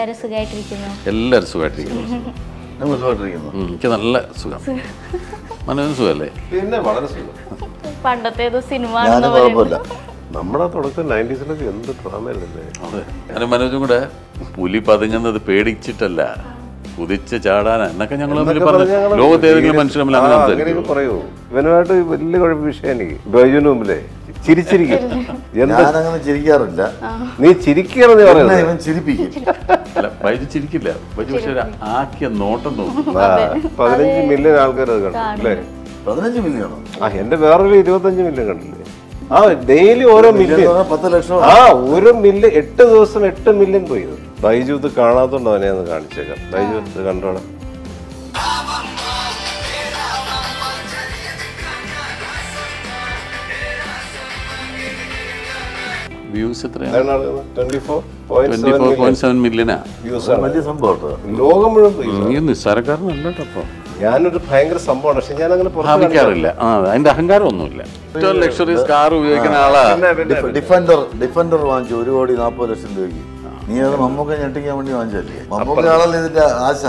I am not sure. Views at 24.7 million. Views are not some border. Luxury. I don't know. I have a luxurious life. You are a body user. I am a down to earth. I am going to go to the house.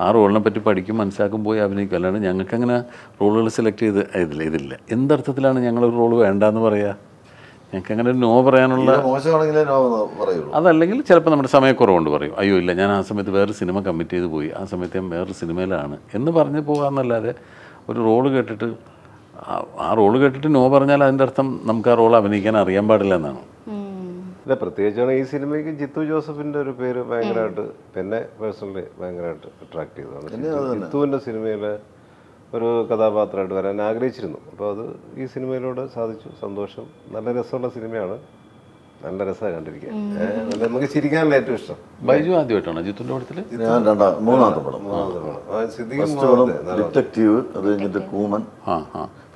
Our role number two particular and Sakumboy Avenue and Yankana roller selected either. In the Tatlan and Yangal roll and down the Varia. Yankana no over and over. Other legal Chapman Samako on the Varia. Ayu Lena Samet Cinema Committee, the Bui, Asametem Air Cinema Lana. In the Barnapo and the ladder, but roller get it in over and under some Namka roll Avenue and Ariam Badalana. The Pratejan is in making Jitu Joseph in the repair of Bangrad, Penne, personally Bangrad attractive. Two in the cinema, Kadabatra, and Agrichino, Padu, is in Meloda, Sadichu, Sandosham, Nana Sola cinema, and let us say under the city can let us. Baiju and the Tona, you don't let it? Mona, detective, arranged the woman.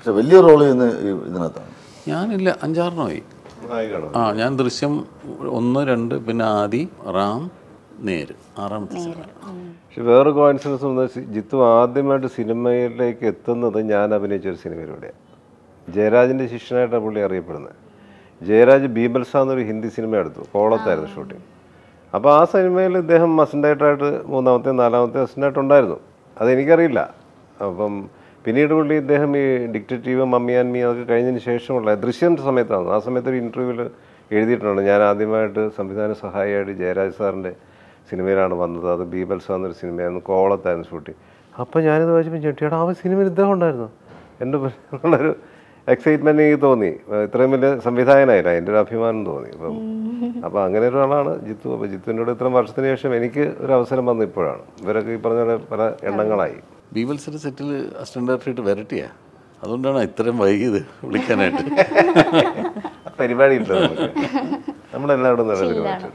So, will you roll in the Yan Anjarnoi? Yandrisham, Unner and Binadi, Ram, Nair, Aram. She were a coincidence on the Jitu Adim at the cinema like Ethan, the Yana miniature cinema today. Jairaj and the Shishna Tabulia Ripurna. Jairaj Bibel Sandri Hindi cinema, all of their shooting. Abasa in mail, they have mustn't try to move out and allow the snat on Dardo. Adenicarilla. Piniduli, they have me dictative, mummy and me, a kind initiation like Drishan Sametan, Asameter interview, Edith Nana, Adimat, Samithan Sahaya, Jera Sunday, Cinema and one of the people, Sunday Cinema, and call at and shooting. Upajana was in the cinema down. End of excitement, Tony, Tremila, Samithan, I ended up him and Tony. Upon General Jitu, Jitu, Tramarcination, any Ravasaman the Puran, very Parana and Langalai. We will set a standard rate of variety. I don't know. I trim by either. We can it. I'm not allowed on the reservation.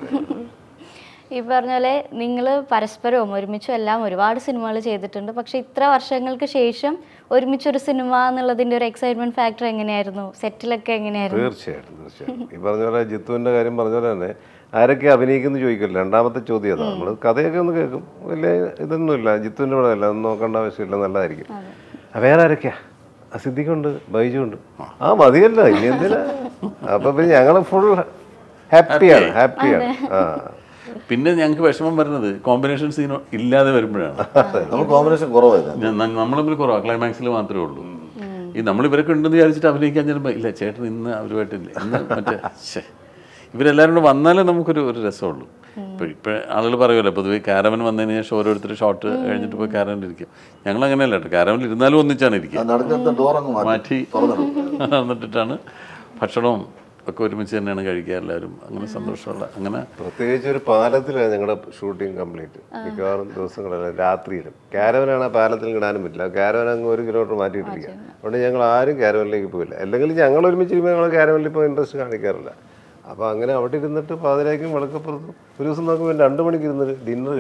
Ivernale, Ningle, Paraspero, Murmichella, reward cinema, the Tunda Pakshitra or Shangal Kasham, or Michur cinema, and Ladin excitement factor in air, no, settle a king in air. Ivernala Jitunda, I remember. I reckon you can land out the Chodia. Kadekan will then no land, you know, no conversation. Where are you? Siddhi and Baiju. Ah, Madhila. Full happier, happier. Pinna Yanka Vashman, combination scene of Illa the Verbrand. No combination Goro, Namukura, climax Levan through. In Namukunda, the Aristotelian by Lechet in the Avrivet. If we learn of Anna and Namukuru Resort, Alabara, but the caravan one then showed three short urgent to a caravan. Young Lang and a letter caravan, Nalu and the Janiki. Another door on Mati on the Titana, Pachalom. And I get Larum. I'm going to Sandoshola. I'm going to protege your palatine and ended up shooting complete. Because those are three. Caravan and a palatine animal, caravan and go to Matri. But a young lady caravan lake pool. A little young old Michigan caravan lip interest in Kerala. Upon an outage in the two father, I can work up for dinner.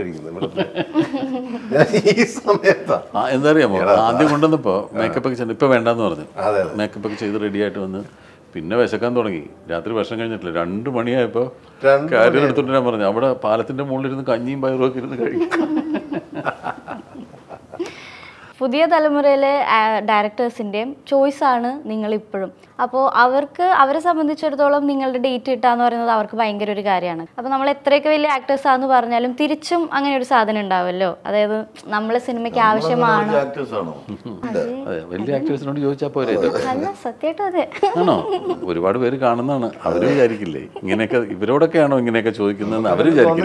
Never second only. The other was second, and to money. I bought a palatine molded in the Kanji by Rocky. Pudia Talamurele directors in them, choice Anna, Ningalipur. Apo our summon the Chertolam Ningal dated Tan or another by Angry Gariana. Upon Namlet Trekaville actors on the Barnelum, Tirichum, Angry Southern and Davalo. Other numberless cinema Cavishamana actors are no. Will the actors not use a poet? No, no. We were very carnal, average. If you wrote a canoe, you can make a choice in an average. I'm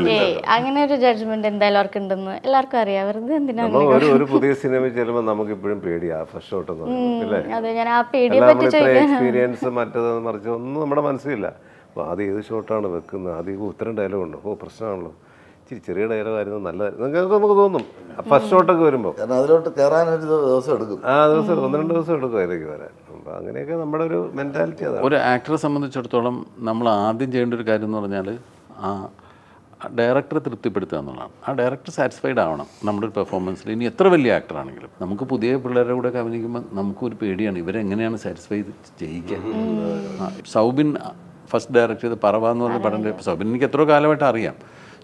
going to judgment and the Larkandam, Larkaria, then the number. നമുക്ക് ഇപ്പോഴും പേടിയാ first shot എന്ന് പറഞ്ഞില്ലേ അതെ ഞാൻ ആ പേടിയെ പറ്റി ചോദിക്കാൻ എക്സ്പീരിയൻസ് മറ്റൊന്നും മറിച്ചൊന്നും നമ്മുടെ മനസ്സിലില്ല അപ്പോൾ ആദ്യം ഏത് ഷോട്ടാണ് വെക്കുന്നത് ആദ്യം ഉത്തരം ഡയലോഗ് ഉണ്ട് ഓ പ്രശ്നമാണല്ലോ ഇച്ചിരി ചെറിയ ഡയലോഗ് ആയിരുന്നു നല്ലതായിരുന്നു നമുക്ക് തോന്നും ഫസ്റ്റ് ഷോട്ടൊക്കെ വരുമ്പോൾ കാരണം അതിലോട്ട് കേറാൻ ഒരു ദിവസം എടുക്കും ആ ദിവസം ഒന്ന് രണ്ട് ദിവസം എടുക്കും അതിലേക്ക് വരാൻ അപ്പോൾ അങ്ങനെയൊക്കെ നമ്മുടെ ഒരു മെന്റാലിറ്റി അതാണ് ഒരു ആക്ടറെ സംബന്ധിച്ചിടത്തോളം നമ്മൾ ആദ്യം ചെയ്യേണ്ട ഒരു കാര്യം എന്ന് പറഞ്ഞാൽ ആ Director തൃപ്തിപ്പെടുത്തുക എന്നുള്ളതാണ് ആ ഡയറക്ടർ സാറ്റിസ്ഫൈഡ് ആവണം നമ്മുടെ ഒരു പെർഫോമൻസിൽ ഇനി എത്ര വലിയ ആക്ടർ ആണെങ്കിലും നമുക്ക് പുതിയ പിള്ളേരുടെ കൂടെ അഭിനയിക്കുമ്പോൾ നമുക്കൊരു പേടിയാണ് ഇവരെങ്ങനെയാണ് സാറ്റിസ്ഫൈ ചെയ്യിക്കുക സൗബിൻ ഫസ്റ്റ് ഡയറക്ടർ ചെയ്ത പറവ എന്ന് പറഞ്ഞ പടം സൗബിൻ എനിക്ക് എത്ര കാലമായിട്ട് അറിയാം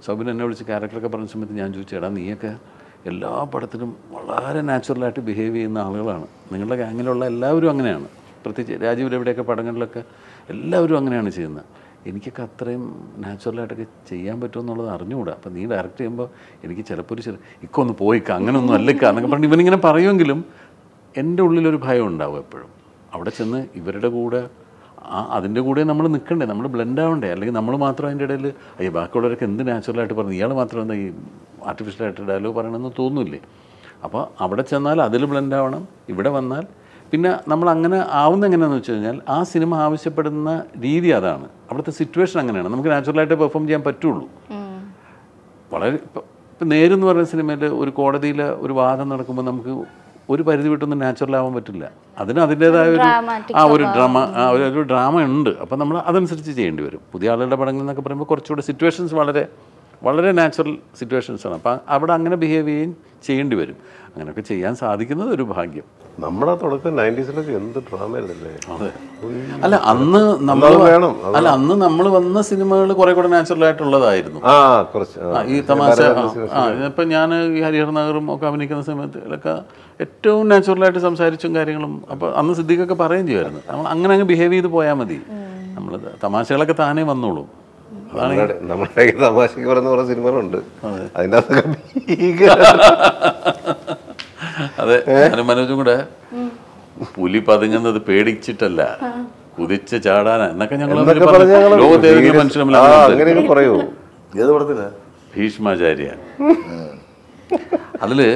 സൗബിൻ എന്നെ വിളിച്ച് ക്യാരക്ടറൊക്കെ പറഞ്ഞ സമയത്ത് ഞാൻ ചോദിച്ചേടാ നീയൊക്കെ എല്ലാ പടത്തിലും വളരെ നാച്ചുറലായിട്ട് ബിഹേവ് ചെയ്യുന്ന ആളുകളാണ് നിങ്ങളുടെ ഗാങ്ങിലുള്ള എല്ലാവരും അങ്ങനെയാണ് പ്രത്യേകിച്ച് രാജീവ് എവിടെയൊക്കെ പടങ്ങളിലൊക്കെ എല്ലാവരും അങ്ങനെയാണ് ചെയ്യുന്നത് എനിക്ക് അത്രയും നാച്ചുറലായിട്ടൊക്കെ ചെയ്യാൻ പറ്റുമെന്നുള്ളത് അറിഞ്ഞുകൂടാ അപ്പം നീ ഡയറക്റ്റ് ചെയ്യുമ്പോൾ എനിക്ക് ചിലപ്പോൾ ഒരു ഇക്കൊന്ന് പോയിക്ക അങ്ങനൊന്നും അല്ലക്ക എന്നൊക്കെ പറഞ്ഞ് ഇവനിങ്ങനെ പറയുമെങ്കിലും എൻ്റെ ഉള്ളിലൊരു ഭയം ഉണ്ടാവും എപ്പോഴും അവിടെ ചെന്ന് ഇവരുടെ കൂടെ അതിൻ്റെ കൂടെ നമ്മൾ നിൽക്കണ്ടേ നമ്മൾ ബ്ലെൻഡ് ആവണ്ടേ അല്ലെങ്കിൽ നമ്മൾ മാത്രം അതിൻ്റെ ഇടയിൽ അയ്യോ ബാക്കിയുള്ളവരൊക്കെ എന്ത് നാച്ചുറലായിട്ട് പറഞ്ഞു ഇയാൾ മാത്രം എന്താ ഈ ആർട്ടിഫിഷ്യലായിട്ട് ഡയലോഗ് പറയണമെന്ന് തോന്നുന്നില്ലേ അപ്പോൾ അവിടെ ചെന്നാൽ അതിൽ ബ്ലെൻഡ് ആവണം ഇവിടെ വന്നാൽ പിന്നെ നമ്മൾ അങ്ങനെ ആവുന്ന എങ്ങനെയാണെന്ന് വെച്ച് കഴിഞ്ഞാൽ ആ സിനിമ ആവശ്യപ്പെടുന്ന രീതി അതാണ് അവിടുത്തെ സിറ്റുവേഷൻ അങ്ങനെയാണ് നമുക്ക് നാച്ചുറലായിട്ട് പെർഫോം ചെയ്യാൻ പറ്റുള്ളൂ വളരെ ഇപ്പം നേരെന്ന് പറയുന്ന സിനിമയിൽ ഒരു കോടതിയിൽ ഒരു വാദം നടക്കുമ്പോൾ നമുക്ക് ഒരു പരിധി വിട്ടൊന്നും നാച്ചുറലാവാൻ പറ്റില്ല അതിന് അതിൻ്റേതായ ഒരു ഒരു ഡ്രാമ ഉണ്ട് അപ്പം നമ്മൾ അതനുസരിച്ച് ചെയ്യേണ്ടി വരും പുതിയ ആളുകളുടെ പടങ്ങൾ എന്നൊക്കെ പറയുമ്പോൾ കുറച്ചുകൂടെ സിറ്റുവേഷൻസ് വളരെ വളരെ നാച്ചുറൽ സിറ്റുവേഷൻസാണ് അപ്പം അവിടെ അങ്ങനെ ബിഹേവ് ചെയ്യേണ്ടി വരും അങ്ങനെയൊക്കെ ചെയ്യാൻ സാധിക്കുന്നത് ഒരു ഭാഗ്യം നമ്മുടെ തുടക്കം 90s-ലൊക്കെ എന്ത് ഡ്രാമയായിരുന്നല്ലേ അല്ല അന്ന് നമ്മൾ വേണം അല്ല അന്ന് നമ്മൾ വന്ന സിനിമകൾ കുറേ കൂടെ നാച്ചുറലായിട്ടുള്ളതായിരുന്നു ആ കുറച്ച് ഈ തമാശ ഇപ്പം ഞാൻ ഈ ഹരിഹർനഗറും ഒക്കെ അഭിനയിക്കുന്ന സമയത്തിലൊക്കെ ഏറ്റവും നാച്ചുറലായിട്ട് സംസാരിച്ചും കാര്യങ്ങളും അപ്പോൾ അന്ന് സിദ്ദിഖൊക്കെ പറയുകയും ചെയ്യുമായിരുന്നു നമ്മൾ അങ്ങനെ അങ്ങ് ബിഹേവ് ചെയ്ത് പോയാൽ മതി നമ്മൾ തമാശകളൊക്കെ താനേ വന്നോളൂ നമ്മുടെ തമാശയ്ക്ക് പറയുന്ന കുറേ സിനിമകളുണ്ട് അതിൻ്റെ അതെ ഞാൻ മനോജും കൂടെ പുലി പതുങ്ങുന്നത് പേടിച്ചിട്ടല്ല കുതിച്ച് ചാടാനാ എന്നൊക്കെ ഞങ്ങൾ മനസ്സിലാവില്ല ഭീഷ്മാചാര്യ അതില്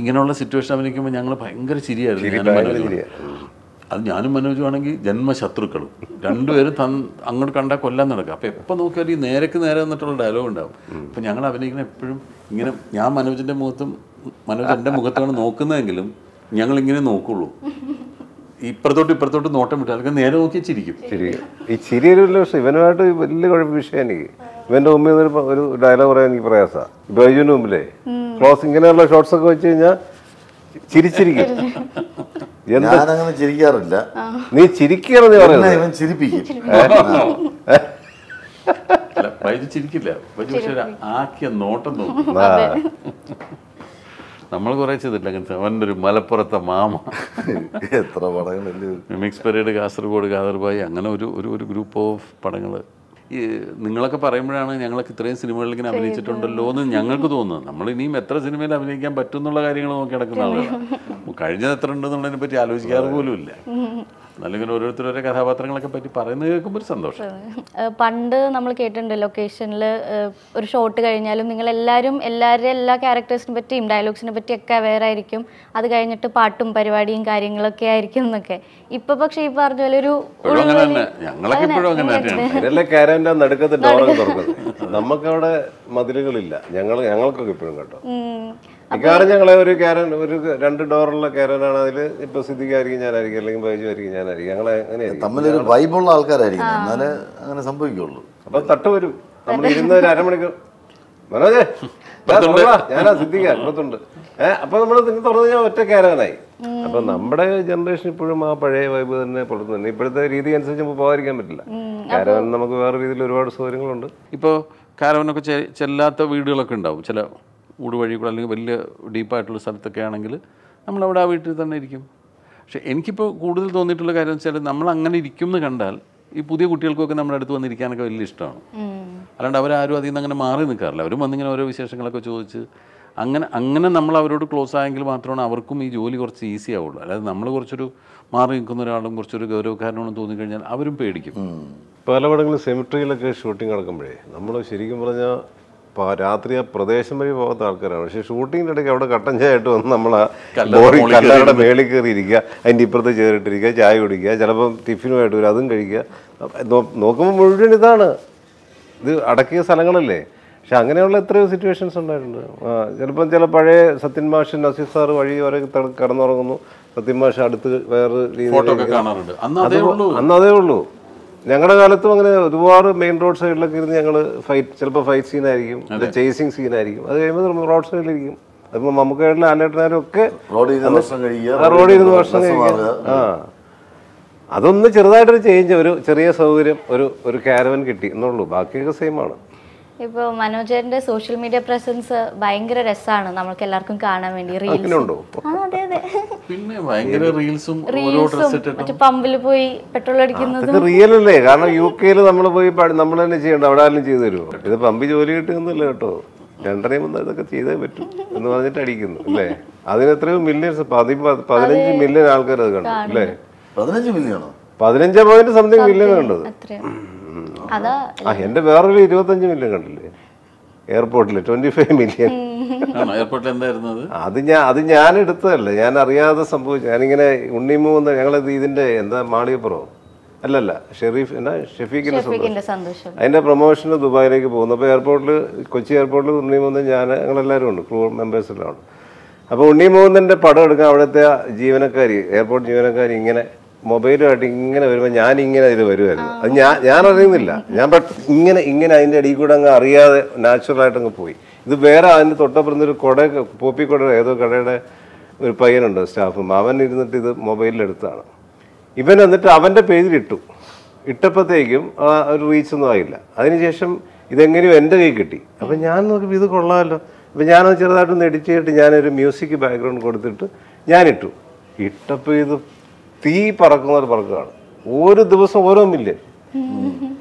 ഇങ്ങനെയുള്ള സിറ്റുവേഷൻ അഭിനയിക്കുമ്പോൾ ഞങ്ങൾ ഭയങ്കര ചിരിയായിരുന്നു അത് ഞാനും മനോജും ആണെങ്കിൽ ജന്മശത്രുക്കളും രണ്ടുപേരും അങ്ങോട്ട് കണ്ടാൽ കൊല്ലാൻ നടക്കുക അപ്പം എപ്പോൾ നോക്കിയാലും ഈ നേരക്ക് നേരെ എന്നിട്ടുള്ള ഡയലോഗ് ഉണ്ടാവും അപ്പം ഞങ്ങൾ അഭിനയിക്കുന്ന എപ്പോഴും ഇങ്ങനെ ഞാൻ മനോജിൻ്റെ മുഖത്തും മനോജ് എൻ്റെ മുഖത്താണ് നോക്കുന്നതെങ്കിലും ഞങ്ങളിങ്ങനെ നോക്കുള്ളൂ ഇപ്പുറത്തോട്ട് ഇപ്പുറത്തോട്ട് നോട്ടം വിട്ടു അതൊക്കെ നേരെ നോക്കി ചിരിക്കും ഈ ചിരിയൊരു ഇവനുമായിട്ട് വലിയ കുഴപ്പം വിഷയം എനിക്ക് ഇവൻ്റെ മുമ്പിൽ ഒരു ഡയലോഗ് പറയാൻ എനിക്ക് പ്രയാസമാണ് ബൈജുവിൻ്റെ മുമ്പിലേ ക്ലോസ് ഇങ്ങനെയുള്ള ഷോർട്സ് ഒക്കെ വെച്ച് കഴിഞ്ഞാൽ ചിരിച്ചിരിക്കും ഞാനങ്ങനെ ചിരിക്കാറില്ല നീ ചിരിക്കണമെന്ന് പറയുന്നത് ഇവൻ ചിരിപ്പിക്കും ചിരിക്കില്ല ആക്കിയ നോട്ടം നോക്കും നമ്മൾ കുറേ ചെയ്തിട്ടില്ല. അവൻ്റെ ഒരു മലപ്പുറത്തെ മാമ, എത്ര പടങ്ങളല്ലേ, മിമിക്സ് പരേഡ്, കാസർഗോഡ്, കാതർബായി, അങ്ങനെ ഒരു ഒരു ഗ്രൂപ്പ് ഓഫ് പടങ്ങൾ. ഈ നിങ്ങളൊക്കെ പറയുമ്പോഴാണ് ഞങ്ങളൊക്കെ ഇത്രയും സിനിമകളിൽ ഇങ്ങനെ അഭിനയിച്ചിട്ടുണ്ടല്ലോ എന്ന് ഞങ്ങൾക്ക് തോന്നുന്നത്. നമ്മൾ ഇനിയും എത്ര സിനിമയിൽ അഭിനയിക്കാൻ പറ്റും എന്നുള്ള കാര്യങ്ങൾ നോക്കി നടക്കുന്ന ആളുകളാണ്. കഴിഞ്ഞത് എത്ര ഉണ്ടെന്നുള്ളതിനെ പറ്റി ആലോചിക്കാറ് പോലും ഇല്ല. എന്നാലും ഓരോരുത്തരും ഓരോ കഥാപാത്രങ്ങളൊക്കെ പറ്റി പറയുന്നത് കേൾക്കുമ്പോൾ ഒരു സന്തോഷം. പണ്ട് നമ്മൾ കേട്ടിട്ടുണ്ട്, ലൊക്കേഷനിൽ ഒരു ഷോട്ട് കഴിഞ്ഞാലും നിങ്ങളെല്ലാവരും എല്ലാവരുടെ എല്ലാ ക്യാരക്ടേഴ്സിനെ പറ്റിയും ഡയലോഗ്സിനെ പറ്റിയൊക്കെ അവെയർ ആയിരിക്കും. അത് കഴിഞ്ഞിട്ട് പാട്ടും പരിപാടിയും കാര്യങ്ങളൊക്കെ ആയിരിക്കും എന്നൊക്കെ. ഇപ്പൊ പക്ഷെ ഈ പറഞ്ഞ പോലെ ഒരു നമുക്കവിടെ മതിലുകളില്ല. ഞങ്ങൾക്കൊക്കെ ഇപ്പോഴും കേട്ടോ കാരണം ഞങ്ങളെ ഒരു കാരൻ ഒരു രണ്ട് ഡോറുള്ള കാരനാണ്. അതിൽ ഇപ്പൊ സിദ്ധിക്കായിരിക്കും ഞാനായിരിക്കും, അല്ലെങ്കിൽ ബൈജു ആയിരിക്കും ഞാനായിരിക്കും. ഞങ്ങളെ അങ്ങനെയായിരിക്കും, തമ്മിലൊരു വൈബുള്ള ആൾക്കാരായിരിക്കും. എന്നാലേ അങ്ങനെ സംഭവിക്കുള്ളൂ. അപ്പൊ തട്ട് വരും. നമ്മൾ ഇരുന്ന ഒരു അരമണിക്കൂർ മനോജേ ഞാനാ സിദ്ധിക്കാൻ ഇപ്പത്തുണ്ട്. അപ്പൊ നമ്മള് പിന്നെ തുറന്നു ഞാൻ ഒറ്റ കാരനായി. അപ്പൊ നമ്മുടെ ജനറേഷൻ ഇപ്പോഴും ആ പഴയ വൈബ് തന്നെ പുറത്തുനിന്ന് ഇപ്പോഴത്തെ രീതി അനുസരിച്ച് നമുക്ക് പോകാതിരിക്കാൻ പറ്റില്ല. കാരവൻ നമുക്ക് വേറെ രീതിയിൽ ഒരുപാട് സൗകര്യങ്ങളുണ്ട്. ഇപ്പൊ കാരവനൊക്കെ ചെല്ലാത്ത വീടുകളൊക്കെ ഉണ്ടാവും. ചില ഊട് വഴി കൂടെ അല്ലെങ്കിൽ വലിയ ഡീപ്പായിട്ടുള്ള സ്ഥലത്തൊക്കെ ആണെങ്കിൽ നമ്മളവിടെ ആ വീട്ടിൽ തന്നെ ഇരിക്കും. പക്ഷേ എനിക്കിപ്പോൾ കൂടുതൽ തോന്നിയിട്ടുള്ള കാര്യം എന്ന് വെച്ചാൽ, നമ്മളങ്ങനെ ഇരിക്കും എന്ന് കണ്ടാൽ ഈ പുതിയ കുട്ടികൾക്കൊക്കെ നമ്മുടെ അടുത്ത് വന്നിരിക്കാനൊക്കെ വലിയ ഇഷ്ടമാണ്. അല്ലാണ്ട് അവരാരും അതിൽ നിന്ന് അങ്ങനെ മാറി നിൽക്കാറില്ല. അവരും വന്നിങ്ങനെ ഓരോ വിശേഷങ്ങളൊക്കെ ചോദിച്ച് അങ്ങനെ അങ്ങനെ നമ്മൾ അവരോട് ക്ലോസ് ആയെങ്കിൽ മാത്രമാണ് അവർക്കും ഈ ജോലി കുറച്ച് ഈസി ആവുള്ളൂ. അതായത് നമ്മൾ കുറച്ചൊരു മാറി നിൽക്കുന്ന ഒരാളും കുറച്ചൊരു ഗൗരവക്കാരനോടും തോന്നിക്കഴിഞ്ഞാൽ അവരും പേടിക്കും. പല പടങ്ങളിൽ സെമിട്രിയിലൊക്കെ ഷൂട്ടിംഗ് നടക്കുമ്പോഴേ നമ്മൾ ശരിക്കും പറഞ്ഞാൽ രാത്രി ആ പ്രദേശം വഴി പോകാത്ത ആൾക്കാരാണ്. പക്ഷെ ഷൂട്ടിങ്ങിൻ്റെ ഇടയ്ക്ക് അവിടെ കട്ടൻ ചായ ആയിട്ട് വന്ന് നമ്മൾ ആ കല്ലറയുടെ മേളിൽ കയറി ഇരിക്കുക, അതിൻ്റെ ഇപ്പുറത്ത് ചേറിട്ടിരിക്കുക, ചായ കുടിക്കുക, ചിലപ്പം ടിഫിനുമായിട്ട് വരും, അതും കഴിക്കുക. നോക്കുമ്പോൾ മുഴുവൻ ഇതാണ്. ഇത് അടക്കിയ സ്ഥലങ്ങളല്ലേ. പക്ഷെ അങ്ങനെയുള്ള എത്രയോ സിറ്റുവേഷൻസ് ഉണ്ടായിട്ടുണ്ട്. ചിലപ്പം ചില പഴയ സത്യൻ മാഷ്, നസീർ സാറ് വഴി വരെ കടന്നുറങ്ങുന്നു, സത്യൻ മാഷ് അടുത്ത് വേറെ രീതിയിൽ. അന്ന് അതേ ഉള്ളൂ. ഞങ്ങളുടെ കാലത്തും അങ്ങനെ ഒരുപാട് മെയിൻ റോഡ് സൈഡിലൊക്കെ ഇരുന്ന് ഞങ്ങൾ ഫൈറ്റ്, ചിലപ്പോൾ ഫൈറ്റ് സീനായിരിക്കും, അത് ചേസിങ് സീനായിരിക്കും, അത് കഴിയുമ്പോൾ റോഡ് സൈഡിലിരിക്കും. അതിപ്പോൾ മമ്മൂക്കായിട്ടുള്ള ആനേട്ടനാരും ഒക്കെ റോഡിൽ ഇരുന്ന് ഭക്ഷണം കഴിക്കുക. ആ അതൊന്ന് ചെറുതായിട്ടൊരു ചേഞ്ച്, ഒരു ചെറിയ സൗകര്യം, ഒരു കാരവൻ കിട്ടി എന്നുള്ളൂ. ബാക്കിയൊക്കെ സെയിമാണ്. ഇപ്പോൾ മനോജേട്ടൻ്റെ സോഷ്യൽ മീഡിയ പ്രസൻസ് ഭയങ്കര രസമാണ് നമ്മൾക്ക് എല്ലാവർക്കും കാണാൻ വേണ്ടി. റീൽസും പമ്പിൽ പോയി പെട്രോൾ അടിക്കുന്നത് റിയൽ അല്ലേ? കാരണം യു കെയിൽ നമ്മൾ പോയി നമ്മൾ തന്നെ ചെയ്യണ്ട, അവിടെ ആരും ചെയ്തു തരുമോ? ഇത് പമ്പ് ജോലി കിട്ടുന്നില്ല കേട്ടോ. 2.5 ഇതൊക്കെ ചെയ്തേ പറ്റും എന്ന് പറഞ്ഞിട്ട് അടിക്കുന്നു അല്ലേ? അതിന് എത്രയോ മില്യൺസ്, 15 മില്യൺ ആൾക്കാർ അത് കണ്ടു അല്ലേ? 15.something മില്യൺ കണ്ടത്. എന്റെ വേറൊരു 25 മില്യൺ കണ്ടില്ലേ എയർപോർട്ടില്, 25 മില്യൺ. അത് ഞാൻ എടുത്തതല്ലേ, ഞാൻ അറിയാതെ സംഭവിച്ചു. ഞാനിങ്ങനെ ഉണ്ണിമൂന്ന് ഞങ്ങളത് ഇതിന്റെ എന്താ മാളികപ്പുറോ അല്ലല്ല ഷെറീഫ് എന്നാ ഷെഫീഖിന്റെ സന്തോഷം, അതിന്റെ പ്രൊമോഷന് ദുബായിലേക്ക് പോകുന്നു. അപ്പൊ എയർപോർട്ടിൽ, കൊച്ചി എയർപോർട്ടിൽ ഉണ്ണിമൂന്ന് ഞങ്ങളെല്ലാവരും ഉണ്ട്, ക്രൂ മെമ്പേഴ്സ് എല്ലാം ഉണ്ട്. അപ്പൊ ഉണ്ണിമൂന്നിന്റെ പടം എടുക്കാൻ അവിടുത്തെ ജീവനക്കാരി, എയർപോർട്ട് ജീവനക്കാരി ഇങ്ങനെ മൊബൈലുമായിട്ട് ഇങ്ങനെ വരുമ്പോൾ ഞാനിങ്ങനെ അതിൽ വരുമായിരുന്നു. അത് ഞാൻ അറിയുന്നില്ല. ഞാൻ ഇങ്ങനെ അതിൻ്റെ അടിയിൽ കൂടെ അങ്ങ് അറിയാതെ നാച്ചുറലായിട്ട് അങ്ങ് പോയി. ഇത് വേറെ അതിൻ്റെ തൊട്ടപ്പുറത്തൊരു പോപ്പിക്കുട ഏതോ കടയുടെ ഒരു പയ്യനുണ്ട് സ്റ്റാഫും, അവൻ ഇരുന്നിട്ട് ഇത് മൊബൈലിലെടുത്താണ്. ഇവൻ എന്നിട്ട് അവൻ്റെ പേജിലിട്ടു. ഇട്ടപ്പോഴത്തേക്കും ആ ഒരു റീച്ചൊന്നും ആയില്ല. അതിനുശേഷം ഇതെങ്ങനെയോ എൻ്റെ കൈ കിട്ടി. അപ്പം ഞാൻ നോക്കി ഇത് കൊള്ളാമല്ലോ. അപ്പം ഞാനത് ചെറുതായിട്ടൊന്ന് എഡിറ്റ് ചെയ്തിട്ട് ഞാനൊരു മ്യൂസിക് ബാക്ക്ഗ്രൗണ്ട് കൊടുത്തിട്ട് ഞാനിട്ടു. ഇട്ടപ്പോൾ ഇത് തീ പറക്കുന്നവർ പറക്കുകയാണ്. ഒരു ദിവസം ഓരോ മില്യൻ,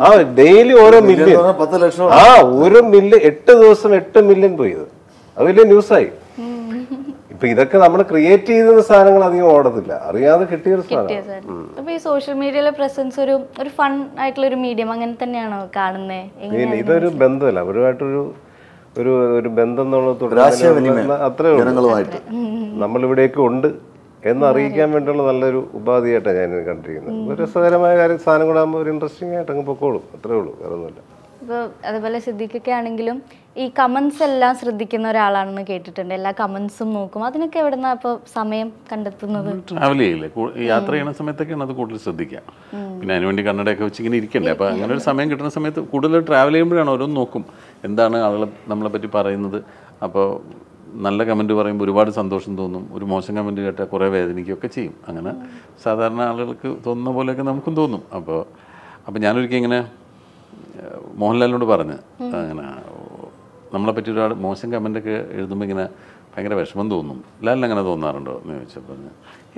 ആ ഡെയിലി ഓരോ മില്യൻ, 10 ലക്ഷം, ആ ഓരോ മില്യൻ, 8 ദിവസം 8 മില്യൺ പോയത്. അത് വലിയ ന്യൂസായി. ഇപ്പൊ ഇതൊക്കെ നമ്മൾ ക്രിയേറ്റ് ചെയ്ത സാധനങ്ങൾ അധികം ഓടത്തില്ല, അറിയാതെ കിട്ടിയൊരു സാധനം. ഈ സോഷ്യൽ മീഡിയയിലെ പ്രസൻസ് ഒരു ഫൺ ആയിട്ടുള്ള ഒരു മീഡിയം അങ്ങനെ തന്നെയാണോ കാണുന്നത്? ഇതൊരു ബന്ധമല്ല, അവരുമായിട്ടൊരു ഒരു ഒരു ബന്ധം എന്നുള്ളത് അത്രേ ഉള്ളൂ. നമ്മളിവിടെയൊക്കെ ഉണ്ട് എന്നറിയിക്കാൻ വേണ്ടിയുള്ള നല്ലൊരു ഉപാധിയായിട്ടാണ് ഞാൻ കണ്ടിരിക്കുന്നത്. ഒരു രസകരമായ കാര്യം സാധനം കൂടെ ആകുമ്പോൾ ഒരു ഇൻട്രസ്റ്റിംഗ് ആയിട്ട് അങ്ങ് പൊക്കോളും, അത്രേ ഉള്ളൂ, വേറെ ഒന്നുമില്ല. ഇപ്പോൾ അതുപോലെ സിദ്ദിഖൊക്കെ ആണെങ്കിലും ഈ കമൻസ് എല്ലാം ശ്രദ്ധിക്കുന്ന ഒരാളാണെന്ന് കേട്ടിട്ടുണ്ട്. എല്ലാ കമൻസും നോക്കും. അതിനൊക്കെ എവിടുന്ന ഇപ്പോൾ സമയം കണ്ടെത്തുന്നത്? ട്രാവൽ ചെയ്യില്ലേ, യാത്ര ചെയ്യുന്ന സമയത്തൊക്കെയാണ് അത് കൂടുതൽ ശ്രദ്ധിക്കുക. പിന്നെ അതിനുവേണ്ടി കണ്ണടയൊക്കെ വെച്ച് ഇങ്ങനെ ഇരിക്കണ്ടേ. അപ്പോൾ അങ്ങനെ ഒരു സമയം കിട്ടുന്ന സമയത്ത് കൂടുതൽ ട്രാവൽ ചെയ്യുമ്പോഴാണ് ഓരോന്ന് നോക്കും, എന്താണ് ആളുകൾ നമ്മളെ പറ്റി പറയുന്നത്. അപ്പോൾ നല്ല കമൻറ്റ് പറയുമ്പോൾ ഒരുപാട് സന്തോഷം തോന്നും, ഒരു മോശം കമൻറ്റ് കേട്ടാൽ കുറേ വേദനിക്കുകയൊക്കെ ചെയ്യും. അങ്ങനെ സാധാരണ ആളുകൾക്ക് തോന്നുന്ന പോലെയൊക്കെ നമുക്കും തോന്നും. അപ്പോൾ ഞാനൊരിക്കൽ ഇങ്ങനെ മോഹൻലാലിനോട് പറഞ്ഞ്, അങ്ങനെ നമ്മളെപ്പറ്റി ഒരുപാട് മോശം കമൻറ്റൊക്കെ എഴുതുമ്പോൾ ഇങ്ങനെ ഭയങ്കര വിഷമം തോന്നും. ലാലിന് അങ്ങനെ തോന്നാറുണ്ടോ എന്ന് ചോദിച്ചപ്പോൾ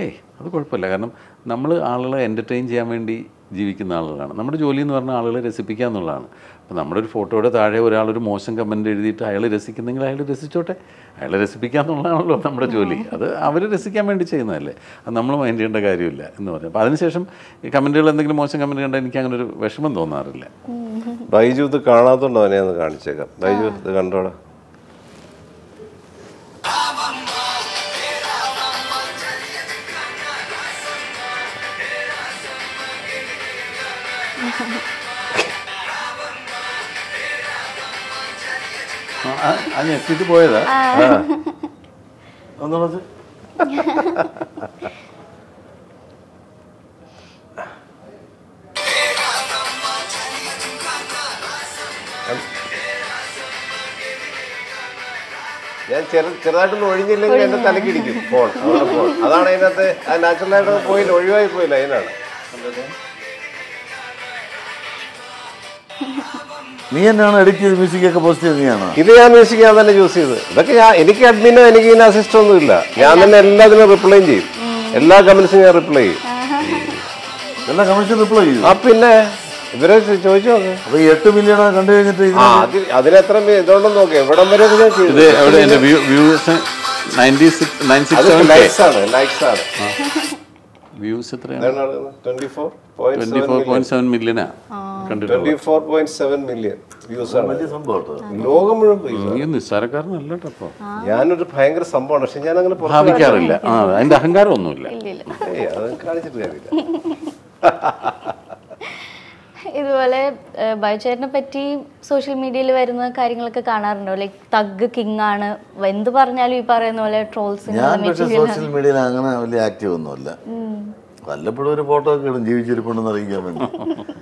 ഏയ് അത് കുഴപ്പമില്ല. കാരണം നമ്മൾ ആളുകളെ എൻ്റർടൈൻ ചെയ്യാൻ വേണ്ടി ജീവിക്കുന്ന ആളുകളാണ്. നമ്മുടെ ജോലി എന്ന് പറഞ്ഞാൽ ആളുകളെ രസിപ്പിക്കുക എന്നുള്ളതാണ്. അപ്പോൾ നമ്മുടെ ഒരു ഫോട്ടോയുടെ താഴെ ഒരാളൊരു മോശം കമൻറ്റ് എഴുതിയിട്ട് അയാൾ രസിക്കുന്നെങ്കിൽ അയാൾ രസിച്ചോട്ടെ, അയാളെ രസിപ്പിക്കുക എന്നുള്ളതാണല്ലോ നമ്മുടെ ജോലി. അത് അവർ രസിക്കാൻ വേണ്ടി ചെയ്യുന്നതല്ലേ, അത് നമ്മൾ മൈൻഡ് ചെയ്യേണ്ട കാര്യമില്ല എന്ന് പറഞ്ഞു. അപ്പോൾ അതിനുശേഷം കമൻറ്റുകൾ എന്തെങ്കിലും മോശം കമൻറ്റ് കണ്ടാൽ എനിക്ക് അങ്ങനെ ഒരു വിഷമം തോന്നാറില്ല. ബൈജു ഇത് കാണാത്തതുകൊണ്ടോ അതിനെയൊന്ന് കാണിച്ചേക്കാം. ബൈജു ഇത് കണ്ടോളാം. അത് പോയതാ ഒന്നുള്ളത്. ഞാൻ ചെറുതായിട്ടൊന്നും ഒഴിഞ്ഞില്ലെങ്കിൽ എൻ്റെ തലക്കിടിക്കും ഫോൺ. അതാണ് അതിനകത്ത് നാച്ചുറലായിട്ടൊന്നും പോയില്ല, ഒഴിവായി പോയില്ല. അതിനാണ് നീ എന്നാണ് എഡിറ്റ് മ്യൂസിക്കൊക്കെ പോസ്റ്റ് ചെയ്ത് നീയാണ് ഇത് ഞാൻ മ്യൂസിക് ഞാൻ തന്നെ ചൂസ് ചെയ്ത്. ഇതൊക്കെ എനിക്ക് അഡ്മിനോ എനിക്ക് ഇതിന് അസിസ്റ്റോ ഒന്നും ഇല്ല. ഞാൻ തന്നെ എല്ലാത്തിനും റിപ്ലൈ ചെയ്യും, എല്ലാ കമൻസും ഞാൻ റിപ്ലൈ ചെയ്യും, എല്ലാ കമൻസും റിപ്ലൈ ചെയ്യും. ആ പിന്നെ ഇവരെ ചോദിച്ചു നോക്ക്. അപ്പൊ 8 മില്യണോ കണ്ടു കഴിഞ്ഞിട്ട് അതിലെത്ര ഇതുകൊണ്ടെന്ന് നോക്കി എവിടം വരെ വ്യൂസ് ഞാനൊരു ഭയങ്കര സംഭവമാണ്. പക്ഷെ ഞാൻ അങ്ങനെ ഭാവിക്കാറില്ല, അതിന്റെ അഹങ്കാരം ഒന്നുമില്ല. ഇതുപോലെ ബൈജുചേട്ടനെ പറ്റി സോഷ്യൽ മീഡിയയിൽ വരുന്ന കാര്യങ്ങളൊക്കെ കാണാറുണ്ടോ? ലൈക് തഗ് കിങ് ആണ്, എന്ത് പറഞ്ഞാലും ഈ പറയുന്ന പോലെ ട്രോൾസ്. ഞാൻ പക്ഷേ സോഷ്യൽ മീഡിയയിൽ അങ്ങനെ വലിയ ആക്റ്റീവ് ഒന്നുമല്ല. വല്ലപ്പോഴും ഒരു ഫോട്ടോ ഒക്കെ ഇടും ജീവിച്ചിരിപ്പുണ്ടെന്ന് അറിയിക്കാൻ വേണ്ടി.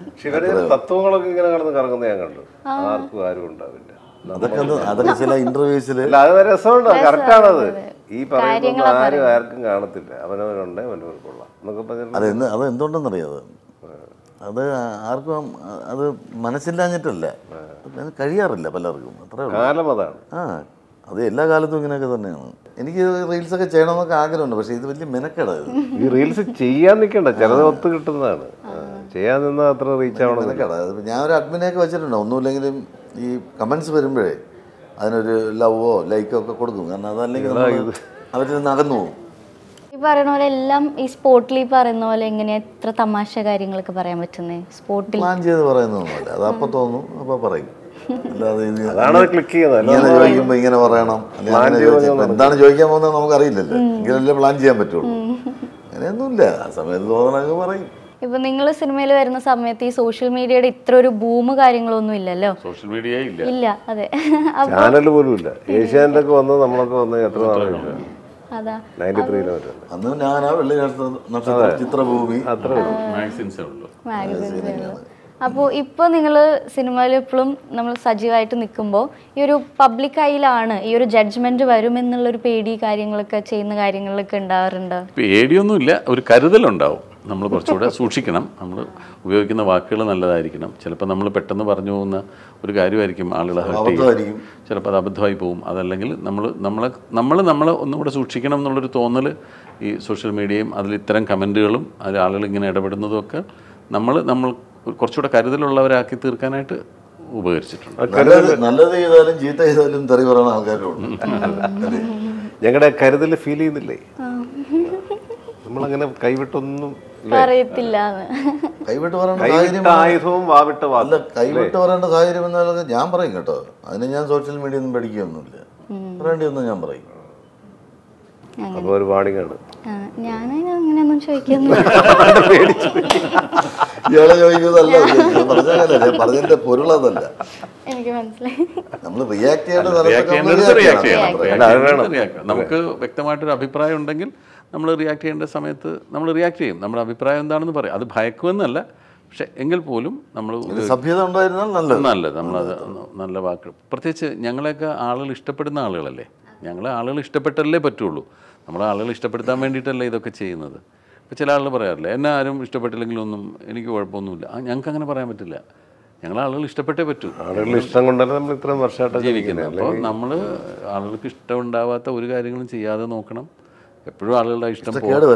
പക്ഷെ ഇവരെ തത്വങ്ങളൊക്കെ ഇങ്ങനെ കടന്ന് കറങ്ങുന്നത് ഞാൻ കണ്ടു. ആർക്കും ആരും ഉണ്ടാവില്ല. അതൊക്കെ അതൊക്കെ ചില ഇന്റർവ്യൂസിൽ അത് രസമുണ്ടോ? കറക്റ്റാണത്. ഈ പറയുന്ന ആരും ആർക്കും കാണത്തില്ല, അവനവനുണ്ടേ അവനവർ കൊള്ളാം എന്നൊക്കെ പറഞ്ഞു. അത് എന്തുകൊണ്ടെന്നറിയാതെ അത് ആർക്കും അത് മനസ്സില്ലാഞ്ഞിട്ടല്ല, കഴിയാറില്ല പലർക്കും. അത്ര കാലം അതാണ്. ആ അത് എല്ലാ കാലത്തും ഇങ്ങനെയൊക്കെ തന്നെയാണ്. എനിക്ക് റീൽസൊക്കെ ചെയ്യണമെന്നൊക്കെ ആഗ്രഹമുണ്ട്, പക്ഷെ ഇത് വലിയ മെനക്കെടായിരുന്നു. ഈ റീൽസ് ചെയ്യാൻ നിൽക്കണ്ട, ചിലത് ഒത്തു കിട്ടുന്നതാണ്. ചെയ്യാൻ നിന്നാൽ അത്ര റീച്ച് ആവണം. മെനക്കെടാ. ഞാൻ ഒരു അഡ്മിനെയൊക്കെ വെച്ചിട്ടുണ്ട്, ഒന്നുമില്ലെങ്കിലും ഈ കമൻസ് വരുമ്പോഴേ അതിനൊരു ലവോ ലൈക്കോ ഒക്കെ കൊടുക്കും. കാരണം അതല്ലെങ്കിൽ അവരിൽ നിന്ന് അകന്നു പോകും. ഈ പറയുന്ന പോലെ എല്ലാം ഈ സ്പോട്ടിൽ പറയുന്ന പോലെ എങ്ങനെയാ എത്ര തമാശ കാര്യങ്ങളൊക്കെ പറയാൻ പറ്റുന്നത്? സ്പോട്ടിൽ പ്ലാൻ ചെയ്ത് പറയുന്നൊന്നുമല്ല, അത് അപ്പം തോന്നും അപ്പം പറയും. അല്ലാതെ ഇങ്ങനെ ചോദിക്കുമ്പോൾ ഇങ്ങനെ പറയണം, എന്താണ് ചോദിക്കാൻ പോകുന്നത് നമുക്കറിയില്ലല്ലോ, ഇങ്ങനെയല്ലേ പ്ലാൻ ചെയ്യാൻ പറ്റുള്ളൂ. അങ്ങനെയൊന്നുമില്ല, ആ സമയത്ത് തോന്നണൊക്കെ പറയും. ഇപ്പൊ നിങ്ങൾ സിനിമയിൽ വരുന്ന സമയത്ത് ഈ സോഷ്യൽ മീഡിയയുടെ ഇത്ര ഒരു ബൂമ് കാര്യങ്ങളൊന്നും ഇല്ലല്ലോ. സോഷ്യൽ മീഡിയ ഇല്ല, അതെ ചാനൽ പോലും ഇല്ല. ഏഷ്യാനെറ്റൊക്കെ വന്ന് നമ്മളൊക്കെ വന്ന് എത്ര നാളുണ്ട്. അപ്പോ ഇപ്പൊ നിങ്ങള് സിനിമയിൽ ഇപ്പോഴും നമ്മൾ സജീവമായിട്ട് നിൽക്കുമ്പോൾ ഈ ഒരു പബ്ലിക് ഐയിലാണ് ഈ ഒരു ജഡ്ജ്മെന്റ് വരും എന്നുള്ളൊരു പേടി കാര്യങ്ങളൊക്കെ ചെയ്യുന്ന കാര്യങ്ങളിലൊക്കെ ഉണ്ടാവാറുണ്ടോ? പേടിയൊന്നും ഇല്ല, ഒരു കരുതലുണ്ടാവും. നമ്മൾ കുറച്ചുകൂടെ സൂക്ഷിക്കണം, നമ്മൾ ഉപയോഗിക്കുന്ന വാക്കുകൾ നല്ലതായിരിക്കണം. ചിലപ്പോൾ നമ്മൾ പെട്ടെന്ന് പറഞ്ഞു പോകുന്ന ഒരു കാര്യമായിരിക്കും ആളുകളെ ഹർട്ട് ചെയ്യും, ചിലപ്പോൾ അത് അബദ്ധമായി പോകും. അതല്ലെങ്കിൽ നമ്മളെ ഒന്നുകൂടെ സൂക്ഷിക്കണം എന്നുള്ളൊരു തോന്നൽ ഈ സോഷ്യൽ മീഡിയയും അതിൽ ഇത്തരം കമൻറ്റുകളും അതിൽ ആളുകൾ ഇങ്ങനെ ഇടപെടുന്നതും ഒക്കെ നമ്മൾ കുറച്ചുകൂടെ കരുതലുള്ളവരാക്കി തീർക്കാനായിട്ട് ഉപകരിച്ചിട്ടുണ്ട്. നല്ലത് ചെയ്താലും ചീത്ത ചെയ്താലും തെറി പറയുന്ന ആൾക്കാരുണ്ട്. ഞങ്ങളുടെ കരുതൽ ഫീൽ ചെയ്യുന്നില്ലേ? നമ്മളങ്ങനെ കൈവിട്ടൊന്നും കൈവിട്ട് പറയേണ്ട സാഹചര്യം എന്നാലൊക്കെ ഞാൻ പറയും കേട്ടോ. അതിന് ഞാൻ സോഷ്യൽ മീഡിയ ഒന്നും പഠിക്കുകയൊന്നുമില്ല, പറയേണ്ടിയൊന്നും ഞാൻ പറയും. ഇയാളെ ചോദിക്കുന്നതല്ല, പറഞ്ഞതിന്റെ പൊരുളതല്ല. നമുക്ക് വ്യക്തമായിട്ടൊരു അഭിപ്രായം ഉണ്ടെങ്കിൽ നമ്മൾ റിയാക്ട് ചെയ്യേണ്ട സമയത്ത് നമ്മൾ റിയാക്ട് ചെയ്യും. നമ്മുടെ അഭിപ്രായം എന്താണെന്ന് പറയും. അത് ഭയക്കുമെന്നല്ല, പക്ഷെ എങ്കിൽ പോലും നമ്മൾ സഭ്യത ഉണ്ടായിരുന്നാൽ നല്ലത്. നമ്മളത് നല്ല വാക്ക്, പ്രത്യേകിച്ച് ഞങ്ങളെയൊക്കെ ആളുകൾ ഇഷ്ടപ്പെടുന്ന ആളുകളല്ലേ, ഞങ്ങളെ ആളുകൾ ഇഷ്ടപ്പെട്ടല്ലേ പറ്റുള്ളൂ. നമ്മളെ ആളുകൾ ഇഷ്ടപ്പെടുത്താൻ വേണ്ടിയിട്ടല്ലേ ഇതൊക്കെ ചെയ്യുന്നത്. ഇപ്പോൾ ചില ആളുകൾ പറയാറില്ല, എന്നെ ആരും ഇഷ്ടപ്പെട്ടില്ലെങ്കിലൊന്നും എനിക്ക് കുഴപ്പമൊന്നുമില്ല. ഞങ്ങൾക്ക് അങ്ങനെ പറയാൻ പറ്റില്ല. ഞങ്ങൾ ആളുകൾ ഇഷ്ടപ്പെട്ടേ പറ്റൂ. ആളുകൾ ഇഷ്ടം കൊണ്ടല്ലേ നമ്മൾ ഇത്രയും വർഷമായിട്ട് ജീവിക്കുന്നത്. അപ്പോൾ നമ്മൾ ആളുകൾക്ക് ഇഷ്ടമുണ്ടാവാത്ത ഒരു കാര്യങ്ങളും ചെയ്യാതെ നോക്കണം. എപ്പോഴും ആളുകളുടെ ഇഷ്ടക്കേട്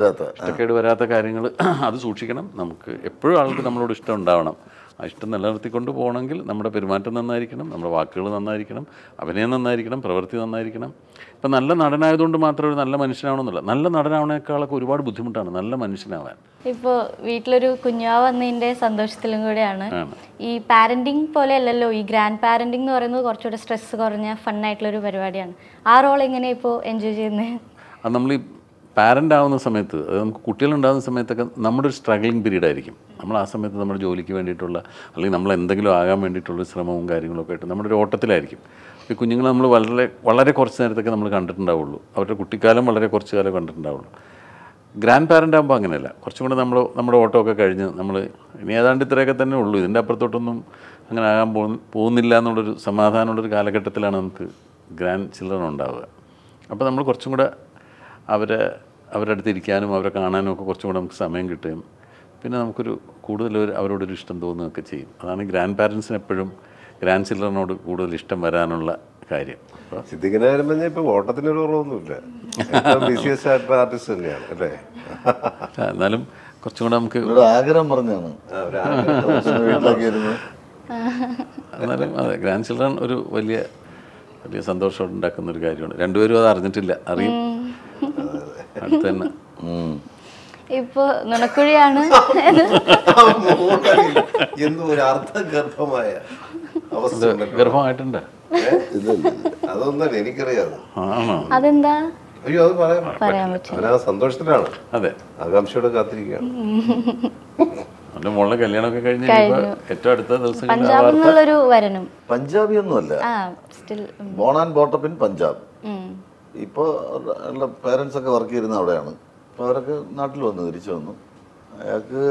വരാത്ത കാര്യങ്ങൾ അത് സൂക്ഷിക്കണം. നമുക്ക് എപ്പോഴും ആളുകൾക്ക് നമ്മളോട് ഇഷ്ടം ഉണ്ടാവണം. ആ ഇഷ്ടം നിലനിർത്തിക്കൊണ്ട് പോകണമെങ്കിൽ നമ്മുടെ പെരുമാറ്റം നന്നായിരിക്കണം, നമ്മുടെ വാക്കുകൾ നന്നായിരിക്കണം, അഭിനയം നന്നായിരിക്കണം, പ്രവൃത്തി നന്നായിരിക്കണം. ഇപ്പം നല്ല നടനായതുകൊണ്ട് മാത്രം ഒരു നല്ല മനുഷ്യനാവണമെന്നില്ല. നല്ല നടനാവണേക്കാളൊക്കെ ഒരുപാട് ബുദ്ധിമുട്ടാണ് നല്ല മനുഷ്യനാവാൻ. ഇപ്പോൾ വീട്ടിലൊരു കുഞ്ഞാവ് വന്നതിൻ്റെ സന്തോഷത്തിലും കൂടെയാണ്. ഈ പാരൻറ്റിങ് പോലെ അല്ലല്ലോ, ഈ ഗ്രാൻഡ് പാരൻറ്റിങ് എന്ന് പറയുന്നത് കുറച്ചുകൂടെ സ്ട്രെസ് കുറഞ്ഞ ഫണ്ണായിട്ടുള്ളൊരു പരിപാടിയാണ്. ആ റോൾ എങ്ങനെ ഇപ്പോൾ എൻജോയ് ചെയ്യുന്നത്? അത് നമ്മൾ ഈ പാരൻ്റ് ആവുന്ന സമയത്ത്, അത് നമുക്ക് കുട്ടികളുണ്ടാകുന്ന സമയത്തൊക്കെ നമ്മുടെ ഒരു സ്ട്രഗ്ലിംഗ് പീരീഡ് ആയിരിക്കും. നമ്മൾ ആ സമയത്ത് നമ്മുടെ ജോലിക്ക് വേണ്ടിയിട്ടുള്ള അല്ലെങ്കിൽ നമ്മൾ എന്തെങ്കിലും ആകാൻ വേണ്ടിയിട്ടുള്ള ശ്രമവും കാര്യങ്ങളൊക്കെ ആയിട്ട് നമ്മുടെ ഒരു ഓട്ടത്തിലായിരിക്കും. ഈ കുഞ്ഞുങ്ങൾ നമ്മൾ വളരെ വളരെ കുറച്ച് നേരത്തൊക്കെ നമ്മൾ കണ്ടിട്ടുണ്ടാവുള്ളൂ, അവരുടെ കുട്ടിക്കാലം വളരെ കുറച്ച് കാലം കണ്ടിട്ടുണ്ടാവുള്ളൂ. ഗ്രാൻഡ് പാരൻ്റ് ആകുമ്പോൾ അങ്ങനെയല്ല, കുറച്ചും കൂടെ നമ്മുടെ ഓട്ടമൊക്കെ കഴിഞ്ഞ് നമ്മൾ ഇനി ഏതാണ്ട് ഇത്രയൊക്കെ തന്നെ ഉള്ളൂ, ഇതിൻ്റെ അപ്പുറത്തോട്ടൊന്നും അങ്ങനെ ആകാൻ പോകുന്നില്ല എന്നുള്ളൊരു സമാധാനമുള്ളൊരു കാലഘട്ടത്തിലാണ് നമുക്ക് ഗ്രാൻഡ് ചിൽഡ്രൻ ഉണ്ടാവുക. അപ്പോൾ നമ്മൾ കുറച്ചും കൂടെ അവരുടെ അടുത്തിരിക്കാനും അവരെ കാണാനും ഒക്കെ കുറച്ചും കൂടെ നമുക്ക് സമയം കിട്ടുകയും പിന്നെ നമുക്കൊരു കൂടുതൽ അവരോടൊരു ഇഷ്ടം തോന്നുകയൊക്കെ ചെയ്യും. അതാണ് ഗ്രാൻഡ് പാരൻസിന് എപ്പോഴും ഗ്രാൻഡ് ചിൽഡ്രനോട് കൂടുതൽ ഇഷ്ടം വരാനുള്ള കാര്യം. സിദ്ധികനായാലും പറഞ്ഞാൽ ഇപ്പോൾ ഓട്ടത്തിനൊരു കുറവൊന്നുമില്ല, ആർട്ടിസ്റ്റ് തന്നെയാണ് അല്ലേ? എന്നാലും കുറച്ചും കൂടെ നമുക്ക് ആഗ്രഹം പറഞ്ഞാണ്. എന്നാലും അതെ, ഗ്രാൻഡ് ചിൽഡ്രൻ ഒരു വലിയ വലിയ സന്തോഷം ഉണ്ടാക്കുന്ന ഒരു കാര്യമാണ്. രണ്ടുപേരും അത് അറിഞ്ഞിട്ടില്ല, അറിയും. ഇപ്പോ നുണക്കുഴിയാണ് ഗർഭമായിട്ടുണ്ട്. അതൊന്നും എനിക്കറിയാതെ അതെന്താ അയ്യോ അത് പറയാൻ പറ്റില്ല. സന്തോഷത്തിലാണ്, അതെ, ആകാംക്ഷയോടെ കാത്തിരിക്കുകയാണ്. എൻ്റെ മോളുടെ കല്യാണമൊക്കെ കഴിഞ്ഞ് ഏറ്റവും അടുത്ത ദിവസം പഞ്ചാബി ഒന്നുമല്ല, born and brought up in Punjab. ഇപ്പോൾ ഉള്ള പേരൻസൊക്കെ വർക്ക് ചെയ്യുന്ന അവിടെയാണ്. അപ്പോൾ അവരൊക്കെ നാട്ടിൽ വന്നു, തിരിച്ചു വന്നു. അയാൾക്ക്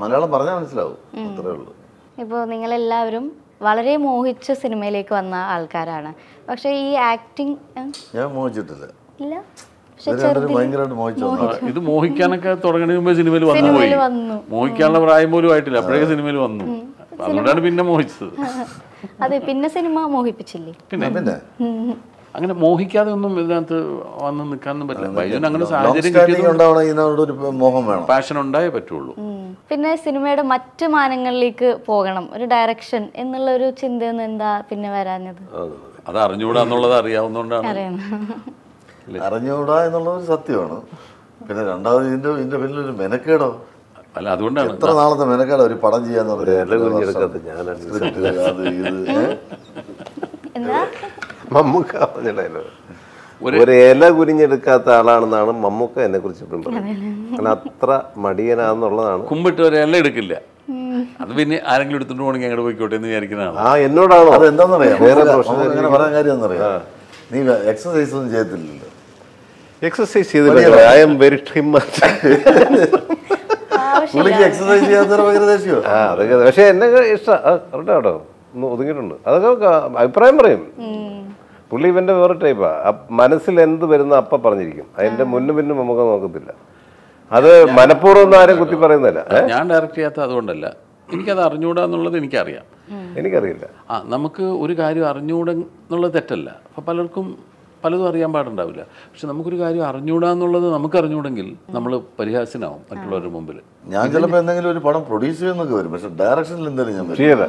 മലയാളം പറഞ്ഞാൽ മനസ്സിലാവും, അത്രയേ ഉള്ളൂ. ഇപ്പോൾ നിങ്ങളെല്ലാവരും വളരെ മോഹിച്ച സിനിമയിലേക്ക് വന്ന ആൾക്കാരാണ്. പക്ഷേ ഈ ആക്ടിങ് ഞാൻ മോഹിച്ചിട്ടില്ല, ഇല്ല, ഇത് മോഹിക്കാനൊക്കെ തുടങ്ങുന്നതിന് മുമ്പേ സിനിമയിൽ വന്നു. മോഹിക്കാനുള്ള പ്രായം പോലും ആയിട്ടില്ല, അപ്പോഴേക്കും സിനിമയിൽ വന്നു. അതുകൊണ്ടാണ് പിന്നെ മോഹിച്ചത്. അതെ, പിന്നെ സിനിമ മോഹിപ്പിച്ചില്ലേ? പിന്നെ അങ്ങനെ മോഹിക്കാതെ ഒന്നും ഇതിനകത്ത് വന്ന് നിൽക്കാനൊന്നും പറ്റില്ല. ബൈജുവിന് അങ്ങനെ സാഹചര്യം പാഷൻ ഉണ്ടായേ പറ്റുള്ളൂ. പിന്നെ സിനിമയുടെ മറ്റു മാനങ്ങളിലേക്ക് പോകണം, ഒരു ഡയറക്ഷൻ എന്നുള്ള ഒരു ചിന്തയൊന്നും എന്താ പിന്നെ വരാഞ്ഞത്? അത് അറിഞ്ഞുകൂടാന്നുള്ളത് അറിയാവുന്നതുകൊണ്ടാണ്. അറിഞ്ഞുകൂടാ എന്നുള്ളത് സത്യമാണ്. പിന്നെ രണ്ടാമത് ഇതിന്റെ പിന്നിലൊരു മെനക്കേടോ, അല്ല അതുകൊണ്ടാണ് എത്ര നാളത്തെ മെനക്കേടോ ഒരു പടം ചെയ്യാന്ന് പറഞ്ഞത്. മമ്മൂക്ക പറഞ്ഞിടയിലോ ഒരു ഇല കുരിഞ്ഞെടുക്കാത്ത ആളാണെന്നാണ് മമ്മൂക്ക എന്നെ കുറിച്ചിട്ടുണ്ട്. അങ്ങനെ അത്ര മടിയനാന്നുള്ളതാണ്. കുമ്പിട്ട് ഒരു ഇല എടുക്കില്ല, അത് പിന്നെ ആരെങ്കിലും എടുത്തിട്ട് പോകണമെങ്കിൽ അങ്ങോട്ട് പോയിക്കോട്ടെ എന്ന് വിചാരിക്കുന്നതാണ്. ആ എന്നോടാണോ അത് എന്താണെന്നറിയാം, വേറെ പ്രശ്നം പറയാൻ കാര്യം എന്നറിയാം. നീ എക്സസൈസ് ഒന്നും ചെയ്യത്തില്ലല്ലോ? എക്സസൈസ് ചെയ്തില്ല. I M very trim. Exercise ചെയ്യാത്തവർ ഭയങ്കര ദേഷ്യോ? ആ അതൊക്കെ, പക്ഷെ എന്നെ ഇഷ്ടം അവരുടെ അവിടെ ഒന്ന് ഒതുങ്ങിയിട്ടുണ്ട്. അതൊക്കെ അഭിപ്രായം പറയും പുള്ളി. ഇവൻ്റെ വേറെ ടൈപ്പാണ്, മനസ്സിൽ എന്ത് വരുന്ന അപ്പം പറഞ്ഞിരിക്കും. അതിൻ്റെ മുന്നും പിന്നും നമുക്ക് നോക്കത്തില്ല. അത് മനഃപൂർവ്വം ഒന്നും ആരും കുത്തി പറയുന്നില്ല. ഞാൻ ഡയറക്റ്റ് ചെയ്യാത്ത അതുകൊണ്ടല്ല, എനിക്കത് അറിഞ്ഞുകൂടാ എന്നുള്ളത് എനിക്കറിയാം. എനിക്കറിയില്ല. ആ നമുക്ക് ഒരു കാര്യം അറിഞ്ഞുകൂടാ എന്നുള്ളത് തെറ്റല്ല. അപ്പം പലർക്കും പലതും അറിയാൻ പാടുണ്ടാവില്ല. പക്ഷെ നമുക്കൊരു കാര്യം അറിഞ്ഞുകൂടാ എന്നുള്ളത് നമുക്ക് അറിഞ്ഞുകൂടെങ്കിൽ നമ്മൾ പരിഹാസ്യനാവും മറ്റുള്ളവരുടെ മുമ്പിൽ. ഞാൻ ചിലപ്പോൾ എന്തെങ്കിലും ഒരു പടം പ്രൊഡ്യൂസ് ചെയ്യുന്നൊക്കെ വരും, പക്ഷെ ഡയറക്ഷനിൽ എന്തെങ്കിലും ഞാൻ പറ്റില്ല,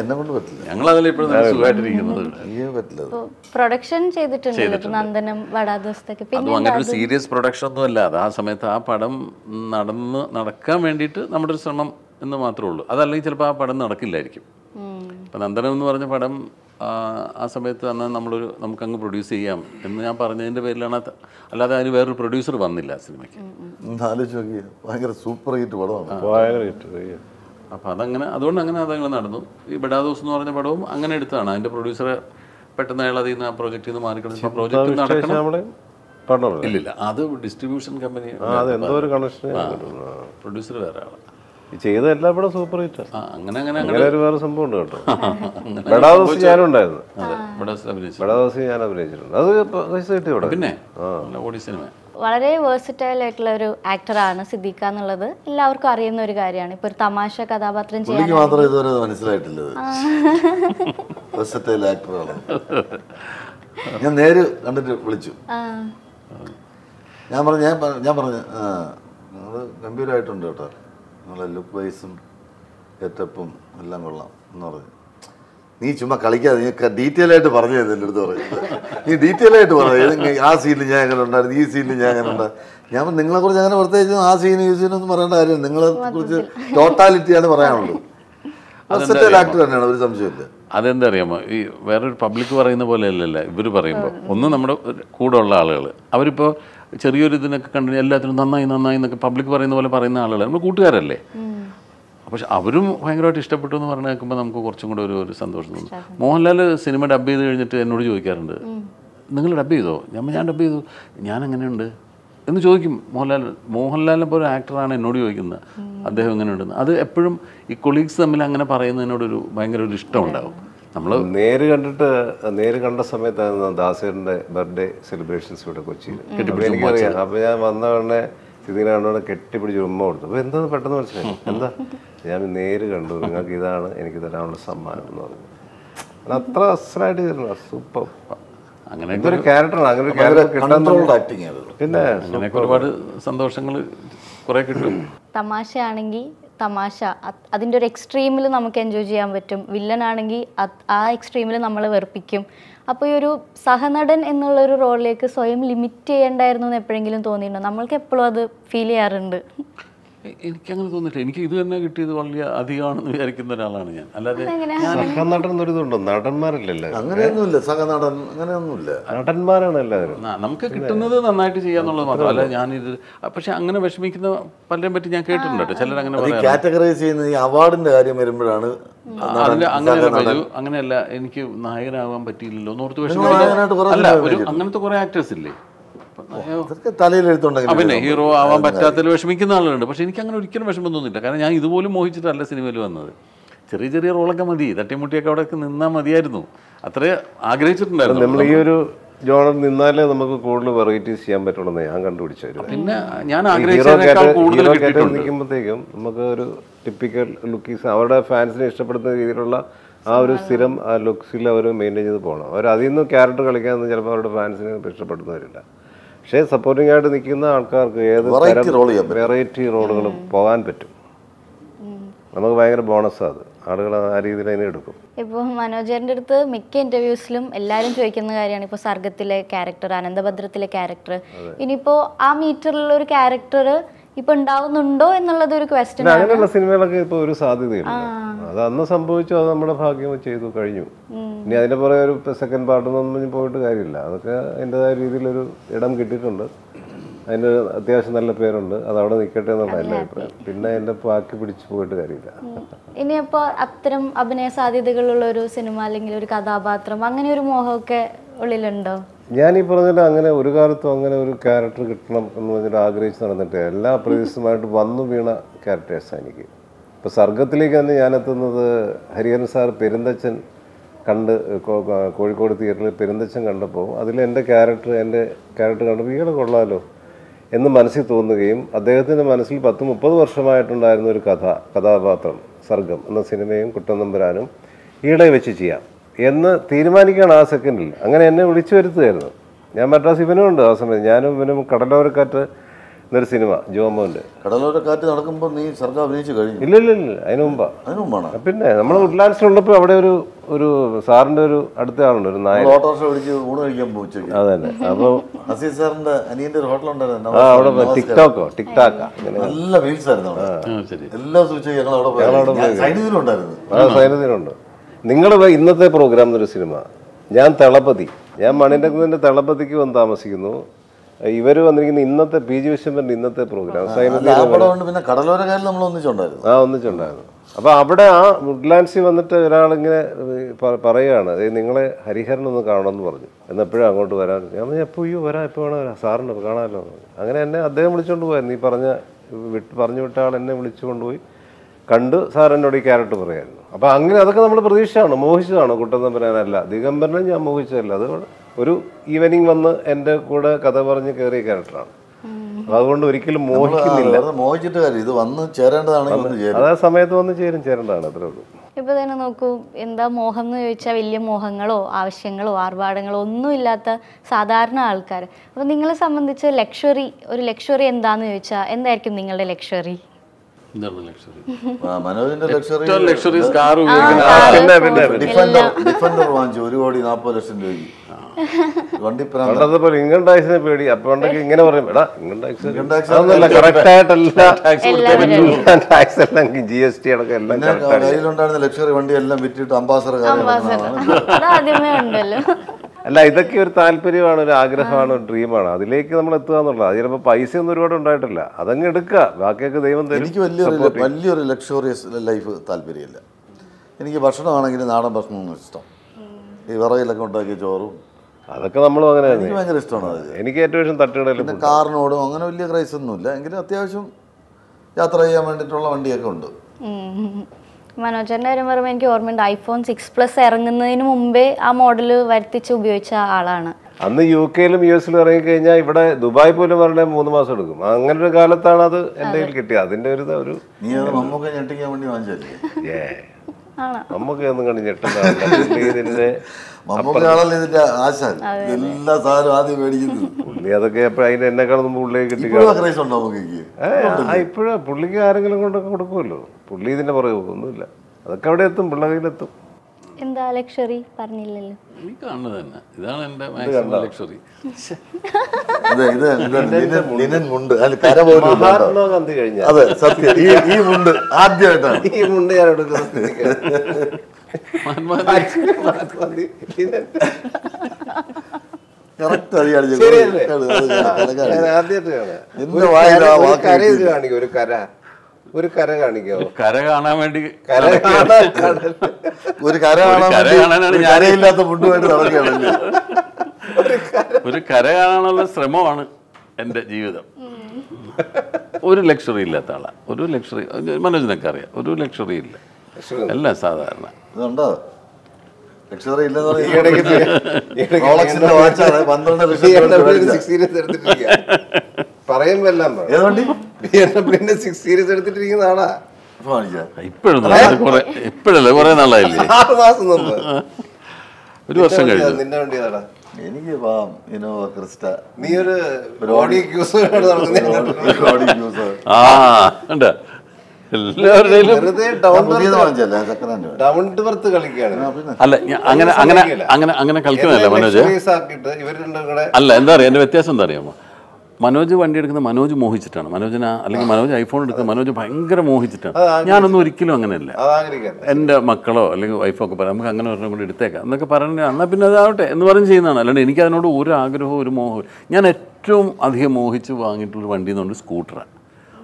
എന്നെ കൊണ്ട് പറ്റില്ല. ഞങ്ങൾ അതിൽ ഇപ്പോഴും സുഖമായിട്ടിരിക്കുന്നത്. പ്രൊഡക്ഷൻ ചെയ്തിട്ടുണ്ട് നന്ദനം, വടാദിവസത്തൊക്കെ. അതും അങ്ങനെ ഒരു സീരിയസ് പ്രൊഡക്ഷൻ ഒന്നും അല്ല. അത് ആ സമയത്ത് ആ പടം നടക്കാൻ വേണ്ടിയിട്ട് നമ്മുടെ ഒരു ശ്രമം എന്ന് മാത്രമേ ഉള്ളൂ. അതല്ലെങ്കിൽ ചിലപ്പോൾ ആ പടം നടക്കില്ലായിരിക്കും. ഇപ്പം നന്ദനം എന്ന് പറഞ്ഞ പടം ആ സമയത്ത് തന്നെ നമുക്കങ്ങ് പ്രൊഡ്യൂസ് ചെയ്യാം എന്ന് ഞാൻ പറഞ്ഞതിൻ്റെ പേരിലാണ്. അല്ലാതെ അതിന് വേറൊരു പ്രൊഡ്യൂസർ വന്നില്ല സിനിമയ്ക്ക്. ഭയങ്കര സൂപ്പർ ഹിറ്റ് പടമാണ്, ഭയങ്കര ഹിറ്റ്. അപ്പം അതങ്ങനെ, അതുകൊണ്ട് അങ്ങനെ അതങ്ങനെ നടന്നു. ഈ ബഡാ ദിവസം എന്ന് പറഞ്ഞ പടവും അങ്ങനെ എടുത്താണ്. അതിൻ്റെ പ്രൊഡ്യൂസറെ പെട്ടെന്ന് അയാൾ അതിൽ നിന്ന് ആ പ്രോജക്റ്റിൽ നിന്ന് മാറിക്കൊണ്ട് പ്രോജക്റ്റ് നടക്കണം. ഇല്ലില്ല, അത് ഡിസ്ട്രിബ്യൂഷൻ കമ്പനി, പ്രൊഡ്യൂസർ വേറെ ആളാണ് ചെയ്ത. എല്ലാം ഇവിടെ സൂപ്പർ ഹിറ്റ്. അങ്ങനെ അങ്ങനെ അങ്ങനെ ഒരു വേറെ സംഭവം ഉണ്ട് കേട്ടോ. ബഡാദോസ് ഞാനുണ്ടായിരുന്നു, ബഡാദോസ് ഞാൻ അഭിനയിച്ചിട്ടുണ്ട്. അത് കിട്ടി ഇവിടെ. പിന്നെ ഓടി cinema very versatile actor. But Abrum Hangra is tapped on the Maranakum Corchum or Santos. Mohanlal cinema abbe the Nuru carrier. Nigel Abizo, Yamanda Bizu, Yanangananda. In the Jokim, Mohanlal actor and Nuru at the Hungan. Other Epirum, colleagues the Milangana Parana in order to Bangor is toned out. Neri under Samet and Daser birthday celebrations with a coach. അപ്പോൾ ഈ ഒരു സഹനടൻ എന്നുള്ള ഒരു റോളിലേക്ക് സ്വയം limit ചെയ്യേണ്ടായിരുന്നു എന്ന് എപ്പോഴെങ്കിലും തോന്നിയിട്ടുണ്ടോ? നമ്മൾക്ക് എപ്പോഴും അത് ഫീൽ ചെയ്യാറുണ്ട്. എനിക്ക് അങ്ങനെ തോന്നില്ല. എനിക്ക് ഇത് തന്നെ കിട്ടിയത് വലിയ അധികാണെന്ന് വിചാരിക്കുന്ന ഒരാളാണ് ഞാൻ. അല്ലാതെ സഹനടൻ എന്നൊരു ഇതുണ്ടോ? നടന്മാരില്ലല്ലോ. അങ്ങനെയൊന്നുമില്ല. സഹനടൻ അങ്ങനെയൊന്നുമില്ല. നടന്മാരാണ് എല്ലാവരും. നമുക്ക് കിട്ടുന്നത് നന്നായിട്ട് ചെയ്യാന്നുള്ളത് മാത്രമല്ല. ഞാൻ ഇത് പക്ഷേ അങ്ങനെ വിഷമിക്കുന്ന പലരെയും പറ്റി ഞാൻ കേട്ടിട്ടുണ്ട് കേട്ടോ. ചിലർ അങ്ങനെ പറയാ. ഈ കാറ്റഗറൈസ് ചെയ്യുന്ന ഈ അവാർഡിന്റെ കാര്യം വരുമ്പോഴാണ് അങ്ങനെയല്ല എനിക്ക് നായകനാകാൻ പറ്റിയില്ലല്ലോ എന്നോർത്ത് വിഷമിക്കുന്ന അങ്ങനത്തെ കുറെ ആക്ടേഴ്സ് ഇല്ലേ പിന്നെ ഹീറോ ആവാൻ പറ്റാത്തതിൽ വിഷമിക്കുന്ന ആളുകളുണ്ട് പക്ഷെ എനിക്ക് അങ്ങനെ ഒരിക്കലും വിഷമം തോന്നിയില്ല കാരണം ഞാൻ ഇതുപോലും മോഹിച്ചിട്ടല്ല സിനിമയിൽ വന്നത് ചെറിയ ചെറിയ റോളൊക്കെ മതി തട്ടിമുട്ടിയൊക്കെ അവിടെയൊക്കെ നിന്നാൽ മതിയായിരുന്നു അത്രേ ആഗ്രഹിച്ചിട്ടുണ്ടായിരുന്നു നമ്മൾ ഈ ഒരു ജോണറിൽ നിന്നാലേ നമുക്ക് കൂടുതൽ വെറൈറ്റീസ് ചെയ്യാൻ പറ്റുള്ളൂ ഞാൻ കണ്ടുപിടിച്ചു പിന്നെ ഞാൻ ആഗ്രഹിച്ചതിനേക്കാൾ കൂടുതൽ കിട്ടിയിട്ടുണ്ട് നിൽക്കുമ്പോഴത്തേക്കും നമുക്ക് ഒരു ടിപ്പിക്കൽ ലുക്കീസ് അവരുടെ ഫാൻസിനെ ഇഷ്ടപ്പെടുന്ന രീതിയിലുള്ള ആ ഒരു സ്ഥിരം ആ ലുക്സിൽ അവർ മെയിൻറ്റെയിൻ ചെയ്ത് പോകണം അവർ അതിൽ നിന്ന് ക്യാരക്ടർ കളിക്കാമെന്ന് ചിലപ്പോൾ അവരുടെ ഫാൻസിനെ ഇഷ്ടപ്പെടുന്നവരില്ല പക്ഷേ സപ്പോർട്ടിംഗ് ആയിട്ട് നിൽക്കുന്ന ആൾക്കാർക്ക് ഏത് വെറൈറ്റി റോളുകൾ പോകാൻ പറ്റും നമുക്ക് ഭയങ്കര ബോണസാണ് അത് ആളുകൾ ആ രീതിയിൽ അതിനെ എടുക്കും ഇപ്പോൾ മനോജറിൻ്റെ അടുത്ത് മിക്ക ഇൻ്റർവ്യൂസിലും എല്ലാവരും ചോദിക്കുന്ന കാര്യമാണ് ഇപ്പോൾ സർഗത്തിലെ ക്യാരക്ടർ അനന്തഭദ്രത്തിലെ ക്യാരക്ടർ ഇനിയിപ്പോൾ ആ മീറ്ററിലുള്ള ഒരു ക്യാരക്ടർ ഇപ്പൊ ഉണ്ടാവുന്നുണ്ടോ എന്നുള്ളത് ഒരു ക്വസ്റ്റ്യൻ ആണ് അങ്ങനെയുള്ള സിനിമകളൊക്കെ ഇപ്പൊ ഒരു സാധ്യതയില്ല അത് അന്ന് സംഭവിച്ചു അത് നമ്മുടെ ഭാഗ്യം ചെയ്തു കഴിഞ്ഞു ഇനി അതിന്റെ പുറകെ ഒരു സെക്കൻഡ് പാർട്ടൊന്നും പോയിട്ട് കാര്യമില്ല അതൊക്കെ അതിൻ്റെതായ രീതിയിലൊരു ഇടം കിട്ടിയിട്ടുണ്ട് അതിന് അത്യാവശ്യം നല്ല പേരുണ്ട് അത് അവിടെ നിൽക്കട്ടെ എന്നുള്ള എൻ്റെ അഭിപ്രായം പിന്നെ എൻ്റെ ബാക്കി പിടിച്ചു പോയിട്ട് കാര്യമില്ല ഇനിയിപ്പോൾ അത്തരം അഭിനയ സാധ്യതകളുള്ള ഒരു സിനിമ അല്ലെങ്കിൽ ഒരു കഥാപാത്രം അങ്ങനെ ഒരു മോഹമൊക്കെ ഉള്ളിലുണ്ടോ ഞാൻ ഈ പറഞ്ഞില്ല അങ്ങനെ ഒരു കാലത്തും അങ്ങനെ ഒരു ക്യാരക്ടർ കിട്ടണം എന്ന് പറഞ്ഞിട്ട് ആഗ്രഹിച്ച് നടന്നിട്ട് എല്ലാ പ്രദേശമായിട്ട് വന്നു വീണ ക്യാരക്ടേഴ്സാണ് എനിക്ക് ഇപ്പോൾ സർഗത്തിലേക്ക് തന്നെ ഞാനെത്തുന്നത് ഹരിഹരൻ സാർ പെരുന്തച്ചൻ കണ്ട് കോഴിക്കോട് തിയേറ്ററിൽ പെരുന്തച്ചൻ കണ്ടപ്പോൾ അതിൽ എൻ്റെ ക്യാരക്ടർ കണ്ടപ്പോൾ ഇയാൾ കൊള്ളാമല്ലോ എന്ന് മനസ്സിൽ തോന്നുകയും അദ്ദേഹത്തിൻ്റെ മനസ്സിൽ 10-30 വർഷമായിട്ടുണ്ടായിരുന്ന ഒരു കഥാപാത്രം സർഗം എന്ന സിനിമയും കുട്ടനമ്പുരാനും ഈയിടെ വെച്ച് ചെയ്യാം എന്ന് തീരുമാനിക്കുകയാണ് ആ സെക്കൻഡിൽ അങ്ങനെ എന്നെ വിളിച്ചു വരുത്തുമായിരുന്നു ഞാൻ മദ്രാസ് ഇവനും ഉണ്ട് ആ സമയത്ത് ഞാനും ഇവനും കടലോരക്കാറ്റ് എന്നൊരു സിനിമ ജോമോൻ്റെ കടലോരക്കാറ്റ് നടക്കുമ്പോൾ നീ സർഗം അഭിനയിച്ചു കഴിഞ്ഞു ഇല്ല അതിനുമുമ്പാണ് പിന്നെ നമ്മൾ ഉള്ളപ്പോൾ അവിടെ ഒരു ഒരു സാറിൻ്റെ ഒരു അടുത്ത ആളുണ്ട് ഒരു നായ ഓട്ടോറിക്ഷ പിടിച്ച് ഊണ് കഴിക്കാൻ പോയി അത് തന്നെ അപ്പോൾ അസീസ് സാറിൻ്റെ അനിയൻ്റെ ഒരു ഹോട്ടലുണ്ടായിരുന്നു അവിടെ ടിക്ടോക്ക് നല്ല റീൽസ് ആയിരുന്നു എല്ലാ സൈനുദിനുണ്ട് നിങ്ങൾ ഇന്നത്തെ പ്രോഗ്രാം എന്നൊരു സിനിമ ഞാൻ തളപതി ഞാൻ മണിരത്നത്തിൻ്റെ തളപതിക്ക് വന്ന് താമസിക്കുന്നു ഇവർ വന്നിരിക്കുന്ന ഇന്നത്തെ പി ജി വിശ്വൻ്റെ ഇന്നത്തെ പ്രോഗ്രാം ആ ഒന്നിച്ചുണ്ടായിരുന്നു അപ്പോൾ അവിടെ ആ വുഡ്ലാൻഡ്സിൽ വന്നിട്ട് ഒരാളിങ്ങനെ പറയുകയാണ് നിങ്ങളെ ഹരിഹരനൊന്ന് കാണണമെന്ന് പറഞ്ഞു എന്നെപ്പോഴും അങ്ങോട്ട് വരാൻ ഞാൻ എപ്പോഴും വരാം എപ്പോൾ വേണം വരാം സാറിന് കാണാമല്ലോ അങ്ങനെ എന്നെ അദ്ദേഹം വിളിച്ചുകൊണ്ട് പോയായിരുന്നു ഈ പറഞ്ഞു വിട്ട ആൾ എന്നെ വിളിച്ചു കൊണ്ടുപോയി കണ്ട് സാർ എന്നോട് ഈ ക്യാരക്ടർ പറയായിരുന്നു അപ്പോൾ അങ്ങനെ അതൊക്കെ നമ്മൾ പ്രതീക്ഷയാണ് മോഹിച്ചതാണ് കുട്ടനമ്പുരാനല്ല ദിഗംബരനെ ഞാൻ മോഹിച്ചതല്ല അത് ഒരു ഈവനിങ് വന്ന് എൻ്റെ കൂടെ കഥ പറഞ്ഞ് കയറിയ ക്യാരക്ടറാണ് അതുകൊണ്ട് ഒരിക്കലും മോഹിക്കുന്നില്ല. മോഹിച്ചിട്ട് കാര്യം, ഇത് വന്ന് ചേരേണ്ടതാണ്, അതാ സമയത്ത് വന്ന് ചേരേണ്ടതാണ്, അത്രേ ഉള്ളൂ. ഇപ്പൊ തന്നെ നോക്കൂ, എന്താ മോഹം എന്ന് ചോദിച്ചാൽ വലിയ മോഹങ്ങളോ ആവശ്യങ്ങളോ ആർഭാടങ്ങളോ ഒന്നും ഇല്ലാത്ത സാധാരണ ആൾക്കാർ. അപ്പൊ നിങ്ങളെ സംബന്ധിച്ച് ലക്ഷറി, ഒരു ലക്ഷറി എന്താന്ന് ചോദിച്ചാൽ എന്തായിരിക്കും നിങ്ങളുടെ ലക്ഷറി? അല്ല, ഇതൊക്കെ ഒരു താല്പര്യമാണ്, ഒരു ആഗ്രഹമാണ്, ഒരു ഡ്രീമാണ്. അതിലേക്ക് നമ്മൾ എത്തുക എന്നുള്ളത്. അത് ചിലപ്പോൾ പൈസ ഒന്നും ഒരുപാട് ഉണ്ടായിട്ടില്ല, അതങ്ങ് എടുക്കുക, ബാക്കിയൊക്കെ ദൈവം തരും. എനിക്ക് വലിയൊരു ലക്ഷറിയസ് ലൈഫ് താല്പര്യമില്ല. എനിക്ക് ഭക്ഷണമാണെങ്കിൽ നാടൻ ഭക്ഷണം ഇഷ്ടം, ഈ വിറകിലൊക്കെ ഉണ്ടാക്കിയ ചോറും അതൊക്കെ നമ്മളും അങ്ങനെ ഭയങ്കര ഇഷ്ടമാണ്. എനിക്ക് ഏറ്റവും ഇഷ്ടം തട്ടുകടയിൽ. പിന്നെ കാറിനോടും അങ്ങനെ വലിയ ക്രൈസ് ഒന്നുമില്ല, എങ്കിലും അത്യാവശ്യം യാത്ര ചെയ്യാൻ വേണ്ടിയിട്ടുള്ള വണ്ടിയൊക്കെ ഉണ്ട്. മനോജറിന്റെ കാര്യം പറയുമ്പോൾ എനിക്ക് ഓർമ്മയുണ്ട്, iPhone 6 Plus ഇറങ്ങുന്നതിന് മുമ്പേ ആ മോഡല് വരുത്തിച്ച് ഉപയോഗിച്ച ആളാണ്. അന്ന് UK-യിലും US-ലും ഇറങ്ങി കഴിഞ്ഞാൽ ഇവിടെ ദുബായ് പോലും പറഞ്ഞ 3 മാസം എടുക്കും. അങ്ങനെ ഒരു കാലത്താണ് അത് എന്റെ കയ്യിൽ കിട്ടിയത്. അതിന്റെ ഒരു നമുക്ക് ഒന്നും കണ്ട് ഞെട്ടുന്ന പുള്ളി അതൊക്കെ അതിന്റെ എന്നെക്കാൾ പുള്ളിയെ കിട്ടിയ ഇപ്പോഴാ പുള്ളിക്ക് ആരെങ്കിലും കൊണ്ടൊക്കെ കൊടുക്കുമല്ലോ. പുള്ളി ഇതിന്റെ പുറകെ ഒന്നുമില്ല, അതൊക്കെ അവിടെ എത്തും, പിള്ളേരുടെ കയ്യിലെത്തും. എന്താ ലക്ഷറി പറഞ്ഞില്ലല്ലോ, ഇതാണ് എന്റെ ലക്ഷറി. മഹാത്മാഗാന്ധി കഴിഞ്ഞ ആദ്യമായിട്ടാണ് ഈ മുണ്ട് ഞാൻ എടുക്കുന്നത്. മഹാത്മാഗാന്ധി ആദ്യമായിട്ട് ഒരു കര ഒരു കര കാണാനുള്ള ശ്രമമാണ് എന്റെ ജീവിതം. ഒരു ലക്ഷറി ഇല്ലാത്ത ആളാ, ഒരു ലക്ഷറി മനോജിനൊക്കെ അറിയാം, ഒരു ലക്ഷറി ഇല്ല, എല്ലാം സാധാരണ. ഇപ്പഴല്ലേ കൊറേ നാളായില്ലേ, 6 മാസം മുമ്പ്, ഒരു വർഷം കഴിഞ്ഞു. നിന്റെ വണ്ടി എനിക്ക് അങ്ങനെ കളിക്കുന്നല്ല മനോജ്. അല്ല, എന്താ പറയാ, എന്റെ വ്യത്യാസം എന്താ അറിയാമോ, മനോജ് വണ്ടി എടുക്കുന്ന മനോജ് മോഹിച്ചിട്ടാണ്, മനോജിന്, അല്ലെങ്കിൽ മനോജ് ഐഫോൺ എടുക്കുന്ന മനോജ് ഭയങ്കര മോഹിച്ചിട്ടാണ്. ഞാനൊന്നും ഒരിക്കലും അങ്ങനെയല്ല. എൻ്റെ മക്കളോ അല്ലെങ്കിൽ വൈഫോ ഒക്കെ പറയാം നമുക്ക് അങ്ങനെ ഒരെണ്ണം കൂടി എടുത്തേക്കാം എന്നൊക്കെ പറഞ്ഞ എന്നാൽ പിന്നെ അതാവട്ടെ എന്ന് പറഞ്ഞ് ചെയ്യുന്നതാണ്. അല്ലാണ്ട് എനിക്ക് അതിനോട് ഒരു ആഗ്രഹവും ഒരു മോഹവും. ഞാൻ ഏറ്റവും അധികം മോഹിച്ച് വാങ്ങിയിട്ടുള്ളൊരു വണ്ടി എന്ന് പറഞ്ഞാൽ സ്കൂട്ടറാണ്.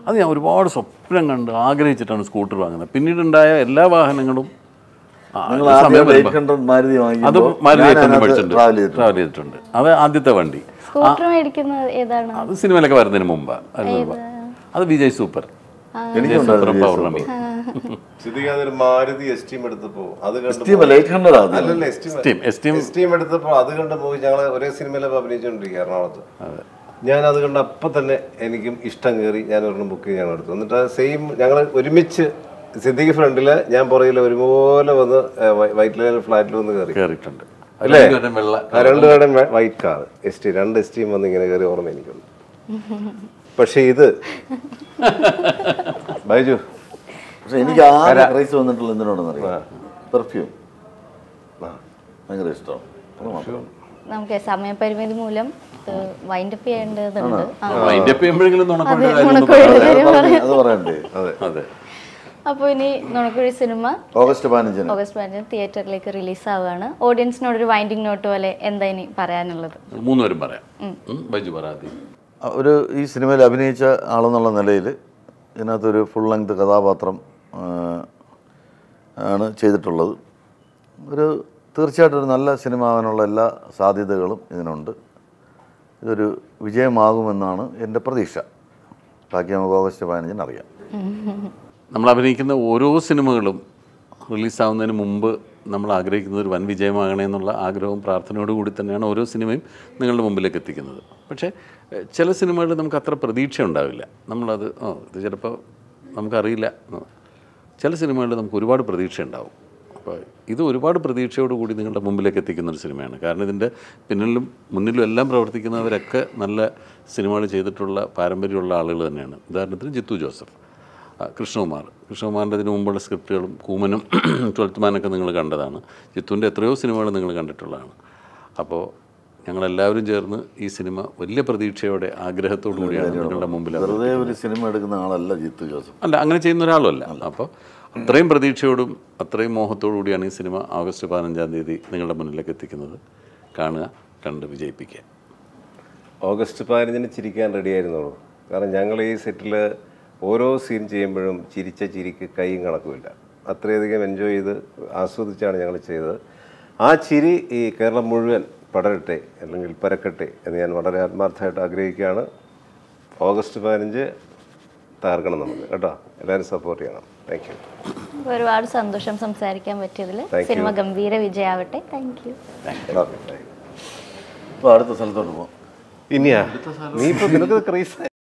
അത് ഞാൻ ഒരുപാട് സ്വപ്നം കണ്ട് ആഗ്രഹിച്ചിട്ടാണ് സ്കൂട്ടർ വാങ്ങുന്നത്. പിന്നീടുണ്ടായ എല്ലാ വാഹനങ്ങളും അത് ട്രാവൽ ചെയ്തിട്ടുണ്ട്. അത് ആദ്യത്തെ വണ്ടി അത് സിനിമയിലൊക്കെ വരുന്നതിന് മുമ്പ്, അത് വിജയ് സൂപ്പർ പൗർണമി. ഒരേ സിനിമയിലൊക്കെ അഭിനയിച്ചോണ്ടിരിക്കും എറണാകുളത്ത്. ഞാൻ അത് കണ്ട് അപ്പം തന്നെ എനിക്കും ഇഷ്ടം കയറി, ഞാൻ ഒരെണ്ണം ബുക്ക് ചെയ്യാൻ എടുത്തു. എന്നിട്ട് സെയിം ഞങ്ങൾ ഒരുമിച്ച് സിദ്ദീഖ് ഫ്രണ്ടിൽ, ഞാൻ പുറകിൽ ഒരുപോലെ വന്ന് വൈറ്റില ഫ്ലാറ്റിൽ വന്ന് കയറിയിട്ടുണ്ട് അല്ലേ. രണ്ടുപേരുടെ വൈറ്റ് കാർ രണ്ട് എസ് ടിയും വന്ന് ഇങ്ങനെ കയറി, ഓർമ്മ എനിക്കുണ്ട്. പക്ഷെ ഇത് ബൈജു, പക്ഷെ എനിക്ക് ആരാ റൈസ് വന്നിട്ടുള്ള എന്തിനോടെന്ന് അറിയാം, പെർഫ്യൂം ഭയങ്കര ഇഷ്ടമാണ്. നമുക്ക് സമയപരിമിതി മൂലം വൈൻഡപ്പ് ചെയ്യേണ്ടതുണ്ട്. അപ്പോൾ ഇനി നുണക്കുഴി സിനിമ ഓഗസ്റ്റ് 15 തിയേറ്ററിലേക്ക് റിലീസ് ആവുകയാണ്. ഓഡിയൻസിനോടൊരു വൈൻഡിങ് നോട്ട് പോലെ എന്താ ഇനി പറയാനുള്ളത്? മൂന്നുപേരും പറയാം. ഒരു ഈ സിനിമയിൽ അഭിനയിച്ച ആളെന്നുള്ള നിലയിൽ ഇതിനകത്തൊരു ഫുൾ ലെങ്ത് കഥാപാത്രം ആണ് ചെയ്തിട്ടുള്ളത്. ഒരു തീർച്ചയായിട്ടും ഒരു നല്ല സിനിമ ആവാനുള്ള എല്ലാ സാധ്യതകളും ഇതിനുണ്ട്. ഇതൊരു വിജയമാകുമെന്നാണ് എൻ്റെ പ്രതീക്ഷ. ബാക്കി നമുക്ക് ഓഗസ്റ്റ് 15 അറിയാം. നമ്മൾ അഭിനയിക്കുന്ന ഓരോ സിനിമകളും release ആവുന്നതിന് മുമ്പ് നമ്മൾ ആഗ്രഹിക്കുന്ന ഒരു വൻ വിജയമാകണം എന്നുള്ള ആഗ്രഹവും പ്രാർത്ഥനയോട് കൂടി തന്നെയാണ് ഓരോ സിനിമയും നിങ്ങളുടെ മുമ്പിലേക്ക് എത്തിക്കുന്നത്. പക്ഷേ ചില സിനിമകളിൽ നമുക്ക് അത്ര പ്രതീക്ഷ ഉണ്ടാവില്ല. നമ്മളത് ഇത് ചിലപ്പോൾ നമുക്കറിയില്ല. ചില സിനിമകളിൽ നമുക്ക് ഒരുപാട് പ്രതീക്ഷ ഉണ്ടാവും. അപ്പോൾ ഇത് ഒരുപാട് പ്രതീക്ഷയോട് കൂടി നിങ്ങളുടെ മുമ്പിലേക്ക് എത്തിക്കുന്ന ഒരു സിനിമയാണ്. കാരണം ഇതിൻ്റെ പിന്നിലും മുന്നിലും എല്ലാം പ്രവർത്തിക്കുന്നവരൊക്കെ നല്ല സിനിമകൾ ചെയ്തിട്ടുള്ള പാരമ്പര്യമുള്ള ആളുകൾ തന്നെയാണ്. ഉദാഹരണത്തിന് ജിത്തു ജോസഫ്, കൃഷ്ണകുമാർ. കൃഷ്ണകുമാറിൻ്റെ ഇതിനു മുമ്പുള്ള സ്ക്രിപ്റ്റുകളും കൂമനും 12th Man നിങ്ങൾ കണ്ടതാണ്. ജിത്തുവിൻ്റെ എത്രയോ സിനിമകൾ നിങ്ങൾ കണ്ടിട്ടുള്ളതാണ്. അപ്പോൾ ഞങ്ങളെല്ലാവരും ചേർന്ന് ഈ സിനിമ വലിയ പ്രതീക്ഷയോടെ ആഗ്രഹത്തോടു കൂടിയാണ് നിങ്ങളുടെ മുമ്പിൽ. വെറുതെ ഒരു സിനിമ എടുക്കുന്ന ആളല്ല ജിത്തു ജോസഫ്, അല്ല അങ്ങനെ ചെയ്യുന്ന ഒരാളുമല്ല. അപ്പോൾ അത്രയും പ്രതീക്ഷയോടും അത്രയും മോഹത്തോടു കൂടിയാണ് ഈ സിനിമ August 15 നിങ്ങളുടെ മുന്നിലേക്ക് എത്തിക്കുന്നത്. കാണുക, കണ്ട് വിജയിപ്പിക്കുക. August 15 ചിരിക്കാൻ റെഡിയായിരുന്നുള്ളൂ. കാരണം ഞങ്ങൾ ഈ സെറ്റിൽ ഓരോ സീൻ ചെയ്യുമ്പോഴും ചിരിച്ച ചിരിക്ക് കൈയും കണക്കുമില്ല. അത്രയധികം എൻജോയ് ചെയ്ത് ആസ്വദിച്ചാണ് ഞങ്ങൾ ചെയ്തത്. ആ ചിരി ഈ കേരളം മുഴുവൻ പടരട്ടെ, അല്ലെങ്കിൽ പരക്കട്ടെ എന്ന് ഞാൻ വളരെ ആത്മാർത്ഥമായിട്ട് ആഗ്രഹിക്കുകയാണ്. August 15 തകർക്കണം നമുക്ക് കേട്ടോ. എല്ലാവരും സപ്പോർട്ട് ചെയ്യണം. Thank you. ഒരുപാട് സന്തോഷം സംസാരിക്കാൻ പറ്റിയതിൽ. സിനിമ ഗംഭീര വിജയമാവട്ടെ. Thank you. അടുത്ത സ്ഥലത്തോട്ട് പോകാം. ഇനിയാ നീ ഇപ്പോൾ ക്രൈസ്